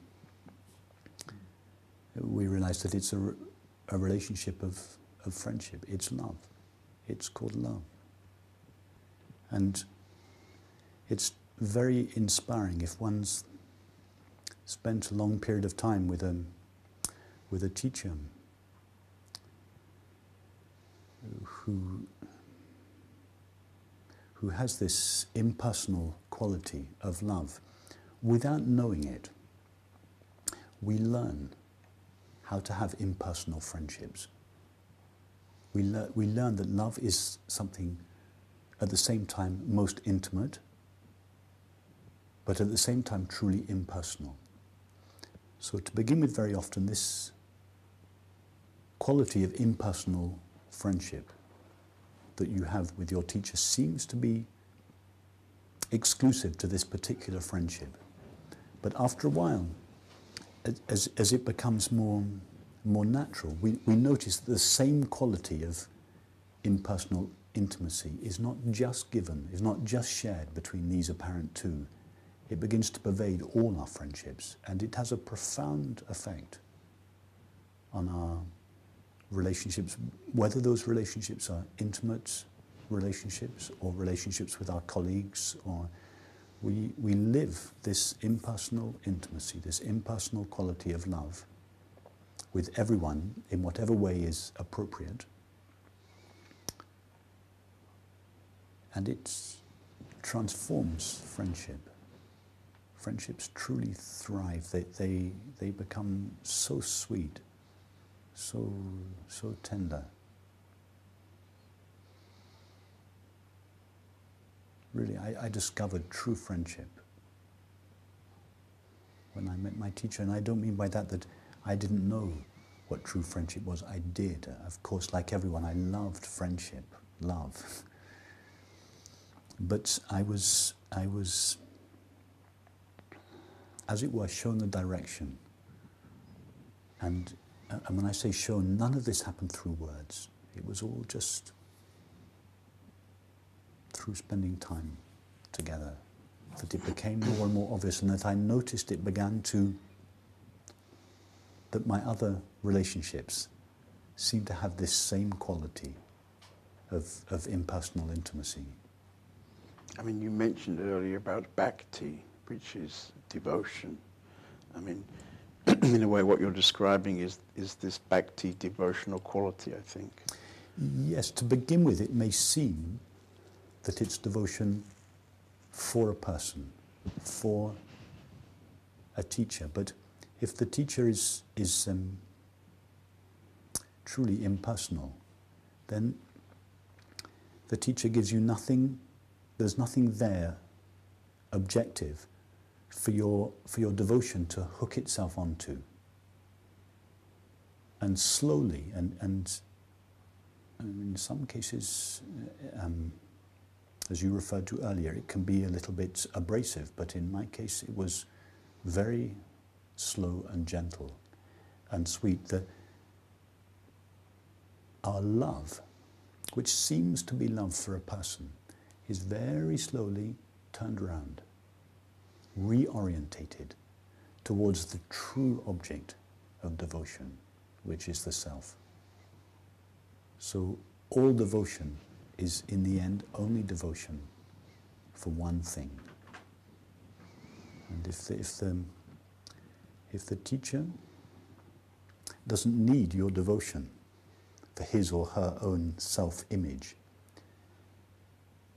we realize that it's a, a relationship of, of friendship. It's love. It's called love. And it's very inspiring if one's spent a long period of time with a, with a teacher who who has this impersonal quality of love. Without knowing it, we learn how to have impersonal friendships. We, lear we learn that love is something at the same time most intimate, but at the same time truly impersonal. So to begin with, very often this quality of impersonal friendship that you have with your teacher seems to be exclusive to this particular friendship. But after a while, as, as it becomes more, more natural, we, we notice the same quality of impersonal intimacy is not just given, is not just shared between these apparent two. It begins to pervade all our friendships, and it has a profound effect on our relationships, whether those relationships are intimate relationships or relationships with our colleagues, or we, we live this impersonal intimacy, this impersonal quality of love with everyone in whatever way is appropriate. And it transforms friendship. Friendships truly thrive. They, they, they become so sweet, so, so tender. Really, I, I discovered true friendship when I met my teacher, and I don't mean by that that I didn't know what true friendship was. I did. Of course, like everyone, I loved friendship, love. But I was, I was as it were, shown the direction. And, and when I say shown, none of this happened through words. It was all just through spending time together, that it became more and more obvious, and that I noticed it began to, that my other relationships seemed to have this same quality of, of impersonal intimacy. I mean, you mentioned earlier about bhakti, which is devotion. I mean, in a way, what you're describing is, is this bhakti devotional quality, I think. Yes, to begin with, it may seem that it's devotion for a person, for a teacher. But if the teacher is, is um, truly impersonal, then the teacher gives you nothing, there's nothing there objective for your, for your devotion to hook itself onto. And slowly, and, and, and in some cases, um, as you referred to earlier, it can be a little bit abrasive, but in my case it was very slow and gentle and sweet. The, our love, which seems to be love for a person, is very slowly turned around, reorientated towards the true object of devotion, which is the self. So all devotion is, in the end, only devotion for one thing. And if the, if the, if the teacher doesn't need your devotion for his or her own self-image,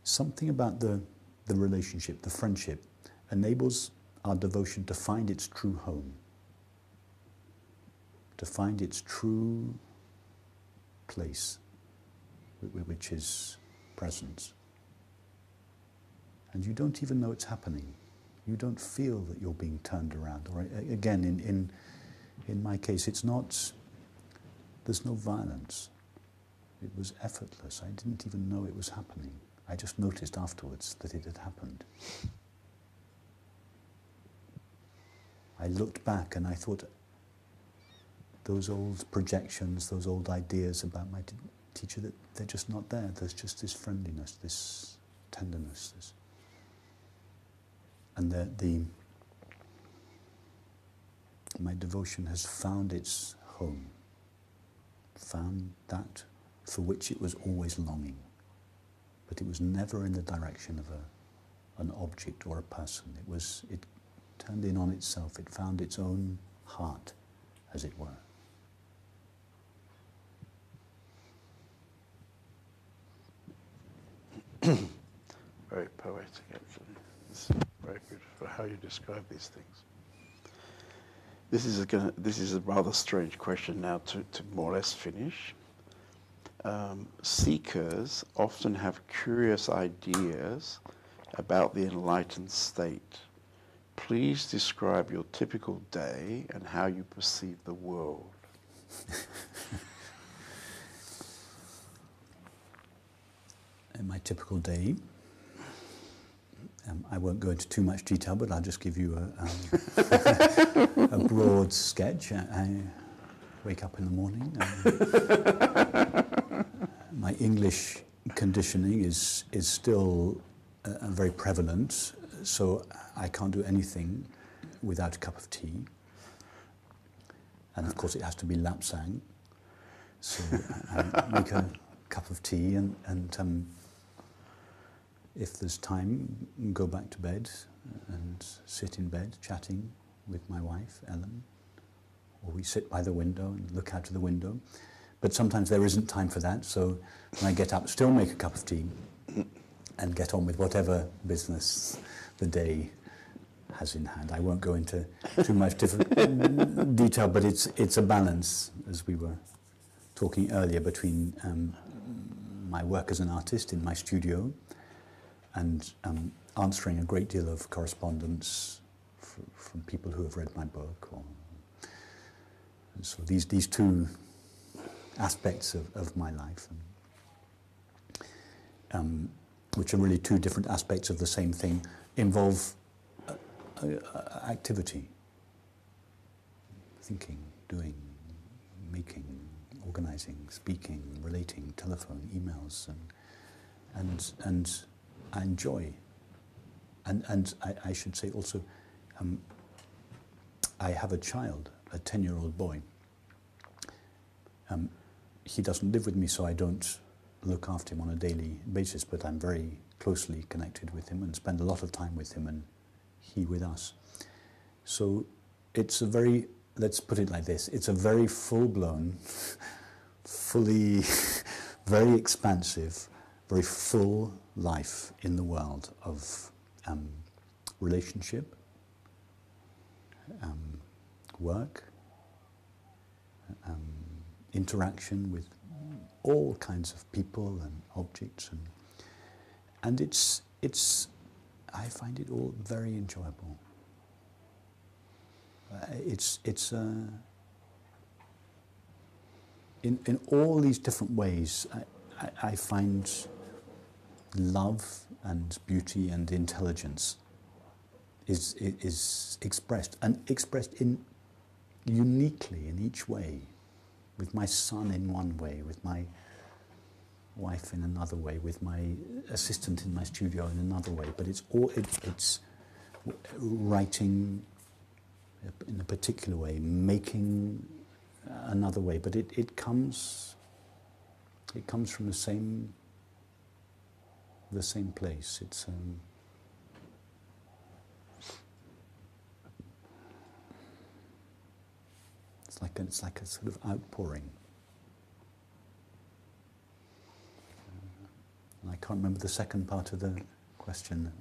something about the, the relationship, the friendship, enables our devotion to find its true home, to find its true place, which is presence. And you don't even know it's happening. You don't feel that you're being turned around. Or again, in, in, in my case, it's not, there's no violence. It was effortless. I didn't even know it was happening. I just noticed afterwards that it had happened. I looked back and I thought, those old projections, those old ideas about my teacher, that they're just not there. There's just this friendliness, this tenderness, this, and the, the my devotion has found its home, found that for which it was always longing, but it was never in the direction of a an object or a person. It was it turned in on itself. It found its own heart, as it were. Very poetic, actually. It's very good for how you describe these things. This is a gonna, this is a rather strange question now to, to more or less finish. Um, seekers often have curious ideas about the enlightened state. Please describe your typical day and how you perceive the world. In my typical day, um, I won't go into too much detail, but I'll just give you a, um, a broad sketch. I, I wake up in the morning. Um, my English conditioning is is still uh, very prevalent, so I can't do anything without a cup of tea. And of course, it has to be Lapsang. So I make a cup of tea and and. Um, If there's time, go back to bed and sit in bed chatting with my wife, Ellen. Or we sit by the window and look out of the window. But sometimes there isn't time for that, so when I get up, still make a cup of tea and get on with whatever business the day has in hand. I won't go into too much different detail, but it's, it's a balance, as we were talking earlier, between um, my work as an artist in my studio and um, answering a great deal of correspondence fr from people who have read my book. Or, and so these, these two aspects of, of my life, and, um, which are really two different aspects of the same thing, involve a, activity, thinking, doing, making, organizing, speaking, relating, telephone, emails, and and and I enjoy, and and I, I should say also, um, I have a child, a ten-year-old boy. Um, he doesn't live with me, so I don't look after him on a daily basis, but I'm very closely connected with him and spend a lot of time with him, and he with us. So it's a very, let's put it like this, it's a very full-blown, fully, very expansive, very full life in the world of um, relationship, um, work, um, interaction with all kinds of people and objects, and and it's it's I find it all very enjoyable. Uh, it's it's uh, in in all these different ways. I, I, I find love and beauty and intelligence is is expressed and expressed in uniquely in each way. With my son in one way, with my wife in another way, with my assistant in my studio in another way. But it's all, it, it's writing in a particular way, making another way. But it, it comes, it comes from the same, the same place. It's, um, It's like, a, it's like a sort of outpouring. And I can't remember the second part of the question.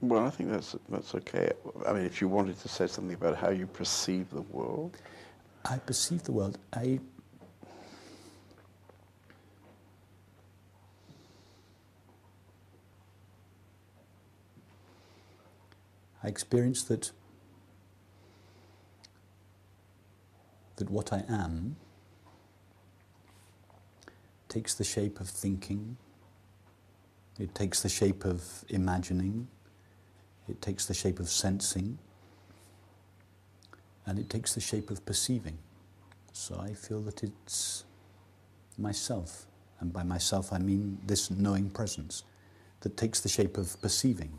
Well, I think that's, that's okay. I mean, if you wanted to say something about how you perceive the world. I perceive the world. I, I experience that that what I am takes the shape of thinking, it takes the shape of imagining, it takes the shape of sensing, and it takes the shape of perceiving. So I feel that it's myself, and by myself I mean this knowing presence that takes the shape of perceiving.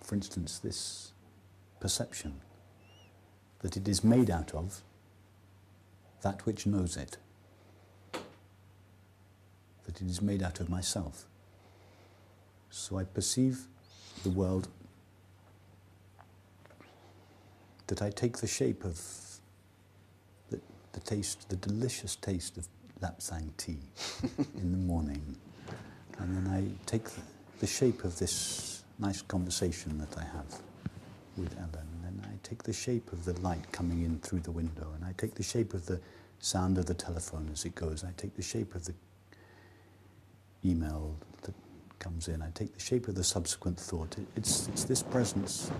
For instance, this perception that it is made out of that which knows it, that it is made out of myself. So I perceive the world that I take the shape of the, the taste, the delicious taste of Lapsang tea in the morning. And then I take the, the shape of this nice conversation that I have with Ellen. And I take the shape of the light coming in through the window, and I take the shape of the sound of the telephone as it goes, I take the shape of the email that comes in, I take the shape of the subsequent thought. It, it's, it's this presence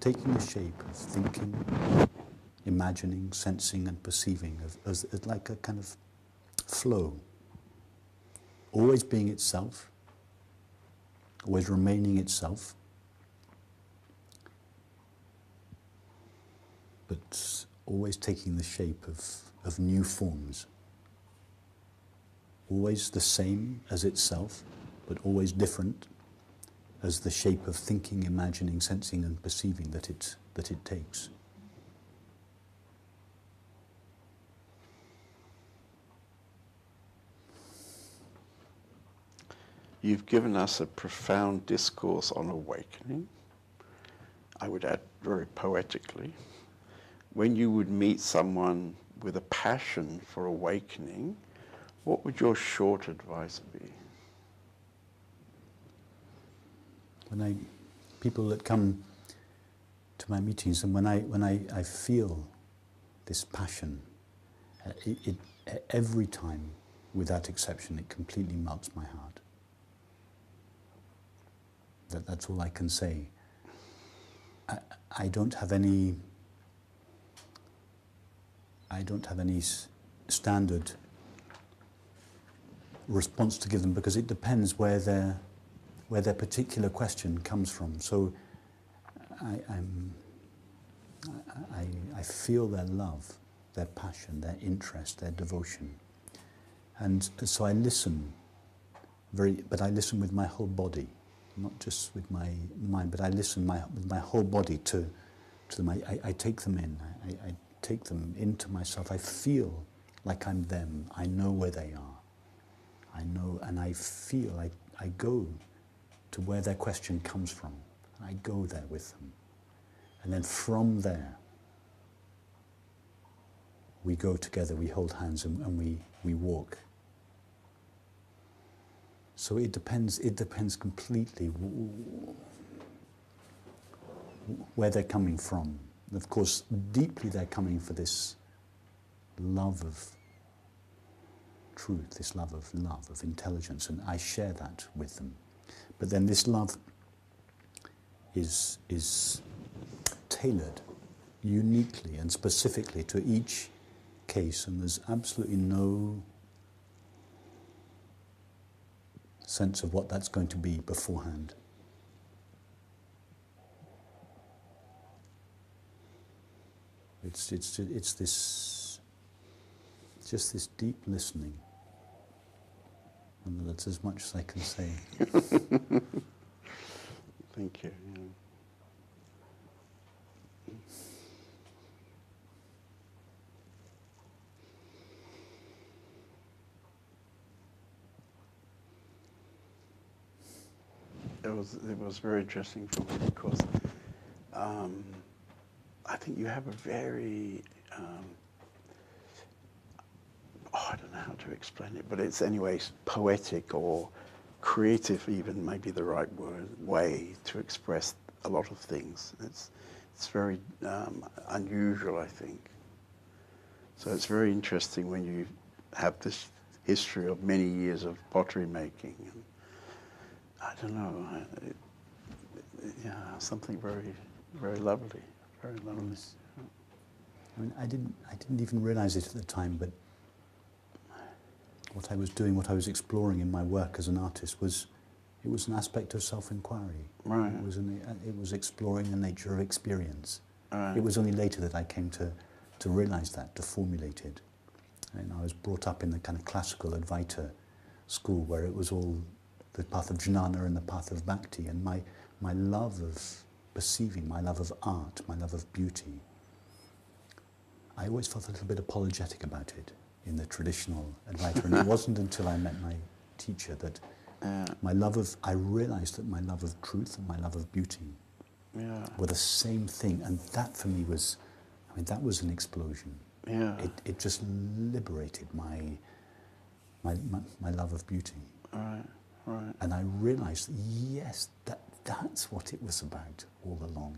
taking the shape of thinking, imagining, sensing and perceiving of, as, as like a kind of flow, always being itself, always remaining itself, but always taking the shape of, of new forms. Always the same as itself, but always different as the shape of thinking, imagining, sensing and perceiving that it, that it takes. You've given us a profound discourse on awakening. I would add very poetically. When you would meet someone with a passion for awakening, what would your short advice be? When I, people that come to my meetings, and when I, when I, I feel this passion, uh, it, it, every time, without exception, it completely melts my heart. That, that's all I can say. I, I don't have any I don't have any standard response to give them, because it depends where their, where their particular question comes from. So I, I'm, I, I feel their love, their passion, their interest, their devotion. And so I listen, very, but I listen with my whole body, not just with my mind, but I listen my, with my whole body to, to them. I, I, I take them in, I, I take them into myself. I feel like I'm them. I know where they are. I know, and I feel, I, I go to where their question comes from. I go there with them. And then from there, we go together, we hold hands, and, and we, we walk. So it depends, it depends completely where they're coming from. Of course, deeply they're coming for this love of truth, this love of love, of intelligence, and I share that with them. But then this love is, is tailored uniquely and specifically to each case, and there's absolutely no sense of what that's going to be beforehand. It's, it's, it's this, just this deep listening. And that's as much as I can say. Thank you. Yeah. It was, it was very interesting for me because um, I think you have a very, um, oh, I don't know how to explain it, but it's anyways poetic or creative, even might be the right word, way to express a lot of things. It's, it's very um, unusual, I think. So it's very interesting when you have this history of many years of pottery making. And, I don't know, I, it, it, yeah, something very, very lovely, very lovely. I mean, I didn't, I didn't even realize it at the time, but what I was doing, what I was exploring in my work as an artist was, it was an aspect of self-inquiry. Right. It was, an, it was exploring the nature of experience. Right. It was only later that I came to, to realize that, to formulate it. And I was brought up in the kind of classical Advaita school where it was all the path of jnana and the path of bhakti, and my, my love of perceiving, my love of art, my love of beauty, I always felt a little bit apologetic about it in the traditional Advaita, and it wasn't until I met my teacher that yeah. my love of, I realized that my love of truth and my love of beauty yeah. were the same thing, and that for me was, I mean, that was an explosion. Yeah. It, it just liberated my, my, my, my love of beauty. All right. Right. And I realized, yes, that, that's what it was about all along.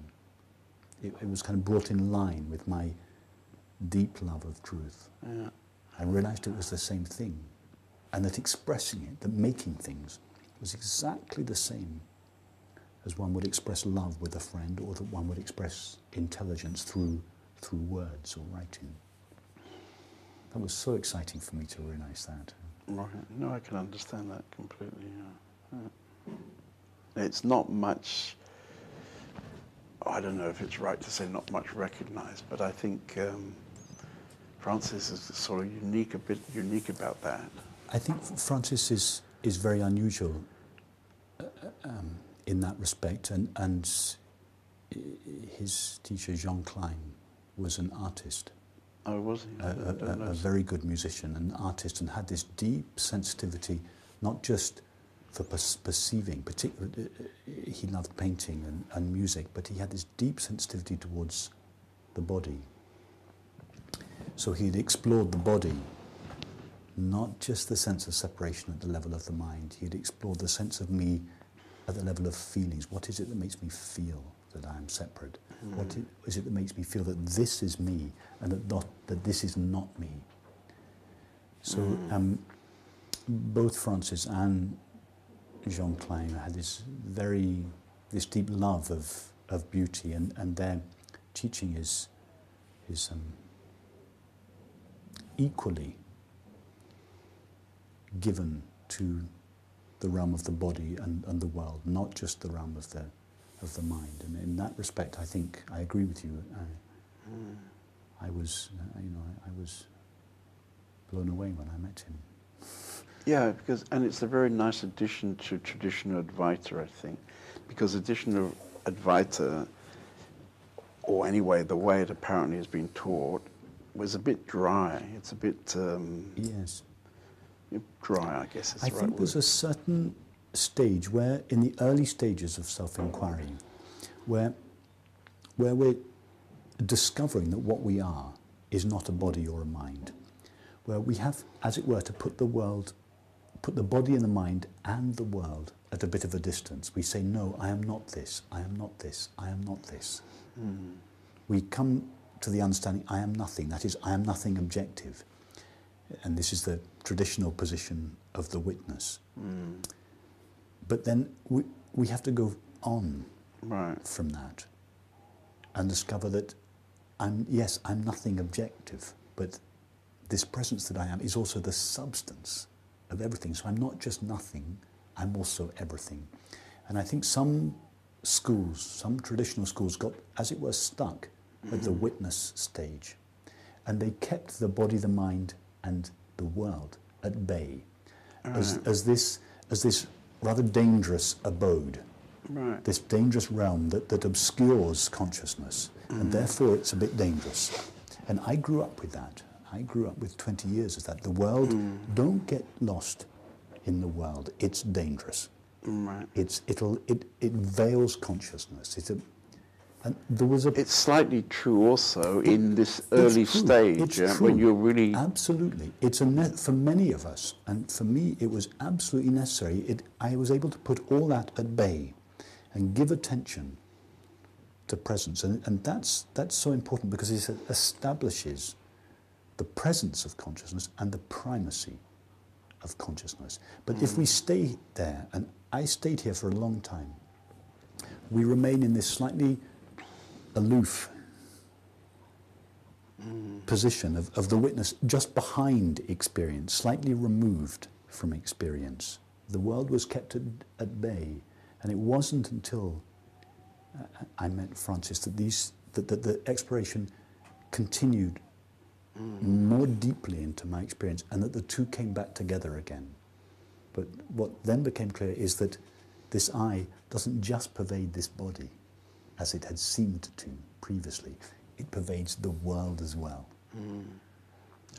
It, it was kind of brought in line with my deep love of truth. Yeah. I realized it was the same thing, and that expressing it, that making things, was exactly the same as one would express love with a friend, or that one would express intelligence through, through words or writing. That was so exciting for me to realize that. Right. No, I can understand that completely. Yeah. Yeah. It's not much, I don't know if it's right to say not much recognised, but I think um, Francis is sort of unique, a bit unique about that. I think Francis is, is very unusual uh, um, in that respect, and, and his teacher, Jean Klein, was an artist. Oh, was he? A, a, a very good musician and artist, and had this deep sensitivity, not just for per perceiving, particularly uh, he loved painting and, and music, but he had this deep sensitivity towards the body. So he'd explored the body, not just the sense of separation at the level of the mind. He'd explored the sense of me at the level of feelings. What is it that makes me feel that I am separate? Mm. What is it that makes me feel that this is me and that not, that this is not me? So mm. um, both Francis and Jean Klein had this very, this deep love of, of beauty, and, and their teaching is, is um, equally given to the realm of the body and, and the world, not just the realm of the of the mind. And in that respect, I think I agree with you. I, I was, you know, I, I was blown away when I met him. Yeah, because, and it's a very nice addition to traditional Advaita, I think, because traditional Advaita, or anyway, the way it apparently has been taught, was a bit dry. It's a bit um, yes, dry, I guess is the right word. I think there's a certain stage where, in the early stages of self-inquiry, where, where we're discovering that what we are is not a body or a mind, where we have, as it were, to put the world, put the body and the mind and the world at a bit of a distance. We say, no, I am not this, I am not this, I am not this. Mm. We come to the understanding, I am nothing, that is, I am nothing objective. And this is the traditional position of the witness. Mm. But then we, we have to go on right. from that and discover that, I'm, yes, I'm nothing objective, but this presence that I am is also the substance of everything. So I'm not just nothing, I'm also everything. And I think some schools, some traditional schools got, as it were, stuck mm-hmm. at the witness stage. And they kept the body, the mind, and the world at bay right. as, as, this, as this rather dangerous abode, right. this dangerous realm that, that obscures consciousness. Mm-hmm. And therefore it's a bit dangerous. And I grew up with that. I grew up with twenty years of that. The world, mm. don't get lost in the world. It's dangerous. Right. It's, it'll, it, it veils consciousness. It's a, and there was a... It's slightly true also it, in this early true. stage yeah, when you're really... Absolutely. It's a ne for many of us, and for me it was absolutely necessary. It, I was able to put all that at bay and give attention to presence. And, and that's, that's so important because it establishes the presence of consciousness and the primacy of consciousness. But mm. if we stay there, and I stayed here for a long time, we remain in this slightly aloof mm. position of, of the witness, just behind experience, slightly removed from experience. The world was kept at, at bay, and it wasn't until uh, I met Francis that, these, that, that the exploration continued Mm. more deeply into my experience, and that the two came back together again. But what then became clear is that this I doesn't just pervade this body, as it had seemed to previously. It pervades the world as well. Mm.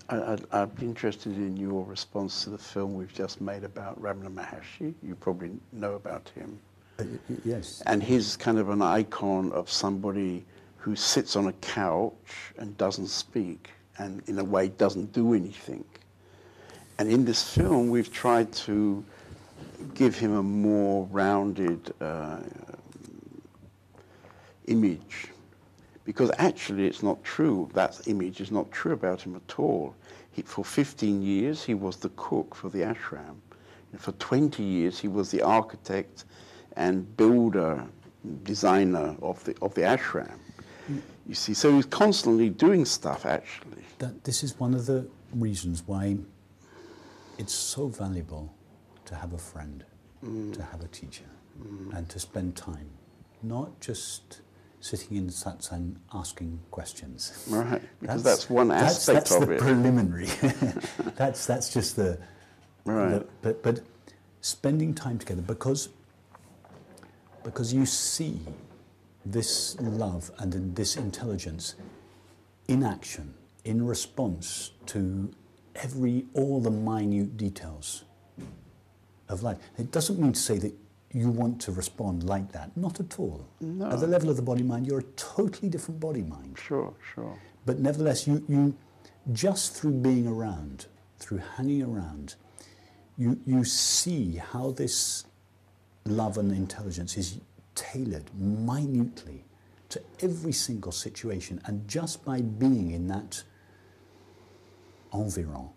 I, I, I'd be interested in your response to the film we've just made about Ramana Maharshi. You probably know about him. Uh, yes. And he's kind of an icon of somebody who sits on a couch and doesn't speak, and in a way doesn't do anything. And in this film, we've tried to give him a more rounded uh, image, because actually it's not true. That image is not true about him at all. He, for fifteen years, he was the cook for the ashram. And for twenty years, he was the architect and builder, designer of the, of the ashram. You see, so he's constantly doing stuff, actually. That, this is one of the reasons why it's so valuable to have a friend, mm. to have a teacher, mm. and to spend time, not just sitting in satsang asking questions. Right, because that's, that's one aspect that's, that's of it. That's the preliminary. that's, that's just the... Right. The, but, but spending time together, because, because you see this love and this intelligence in action, in response to every, all the minute details of life. It doesn't mean to say that you want to respond like that, not at all. No. At the level of the body-mind, you're a totally different body-mind. Sure, sure. But nevertheless, you, you just through being around, through hanging around, you, you see how this love and intelligence is tailored minutely to every single situation, and just by being in that environ,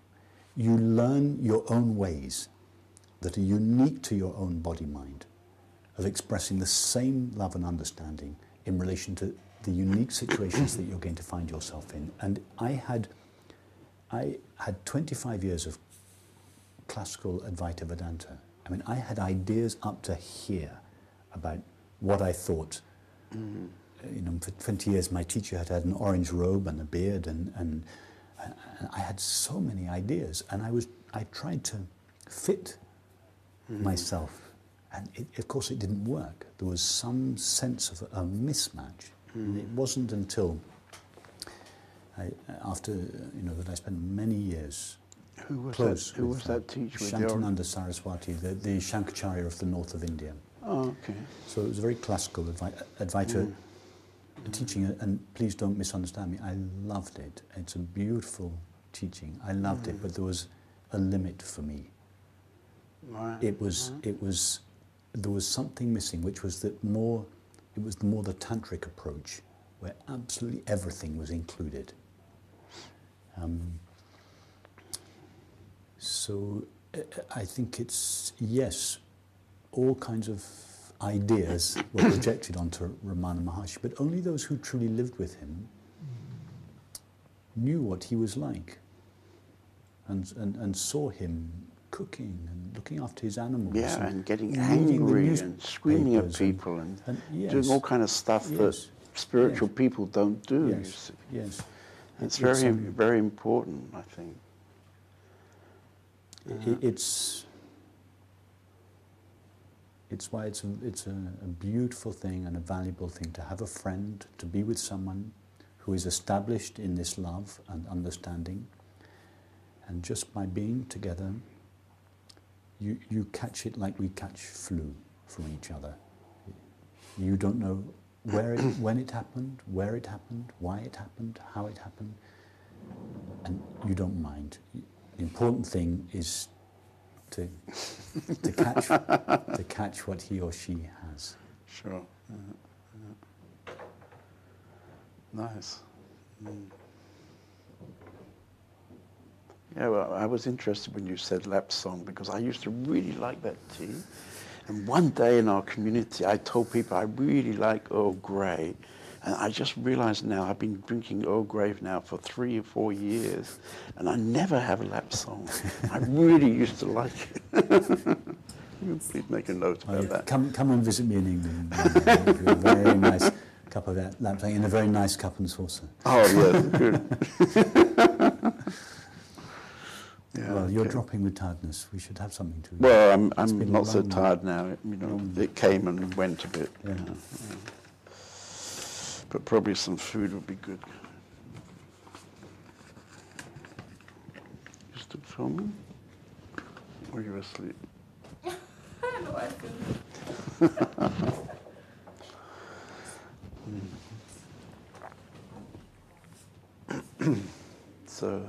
you learn your own ways that are unique to your own body-mind of expressing the same love and understanding in relation to the unique situations that you're going to find yourself in. And I had, I had twenty-five years of classical Advaita Vedanta. I mean, I had ideas up to here about what I thought. Mm. You know, for twenty years my teacher had had an orange robe and a beard, and, and, and I had so many ideas, and I was I tried to fit mm. myself, and it, of course it didn't work. There was some sense of a mismatch. Mm. It wasn't until I, after you know that I spent many years who was close that, who with was that teacher? Shantananda Saraswati, the, the Shankaracharya of the north of India. Oh, okay. So it was a very classical Advaita, Advaita mm. teaching, and please don't misunderstand me, I loved it. It's a beautiful teaching. I loved mm. it, but there was a limit for me. Right. It was, right. it was, there was something missing, which was that more, it was more the tantric approach, where absolutely everything was included. Um, so I think it's, yes, all kinds of ideas were projected onto Ramana Maharshi, but only those who truly lived with him knew what he was like, and and, and saw him cooking and looking after his animals. Yeah, and, and getting angry and screaming at people and, and, and yes, doing all kind of stuff yes, that spiritual yes, people don't do. Yes, yes. It's, it's very, some, very important, I think. It, yeah. It's... It's why it's, a, it's a, a beautiful thing and a valuable thing to have a friend, to be with someone who is established in this love and understanding. And just by being together, you, you catch it like we catch flu from each other. You don't know where it, when it happened, where it happened, why it happened, how it happened, and you don't mind. The important thing is to, to catch to catch what he or she has. Sure. Yeah, yeah. Nice. Mm. Yeah, well, I was interested when you said Lapsang, because I used to really like that tea. And one day in our community, I told people I really like Earl Grey. And I just realized now, I've been drinking Earl Grey now for three or four years, and I never have a Lapsang. I really used to like it. Please make a note about well, that. Come, come and visit me in England. A very nice cup of Lapsang, and a very nice cup and saucer. Oh, yes, good. Yeah, well, okay. You're dropping with tiredness. We should have something to eat. Well, I'm, I'm not so tired now. It, you know, mm. it came and went a bit. Yeah. You know. Yeah. But probably some food would be good. You still filming? Or are you asleep? I don't know why I'm filming. So,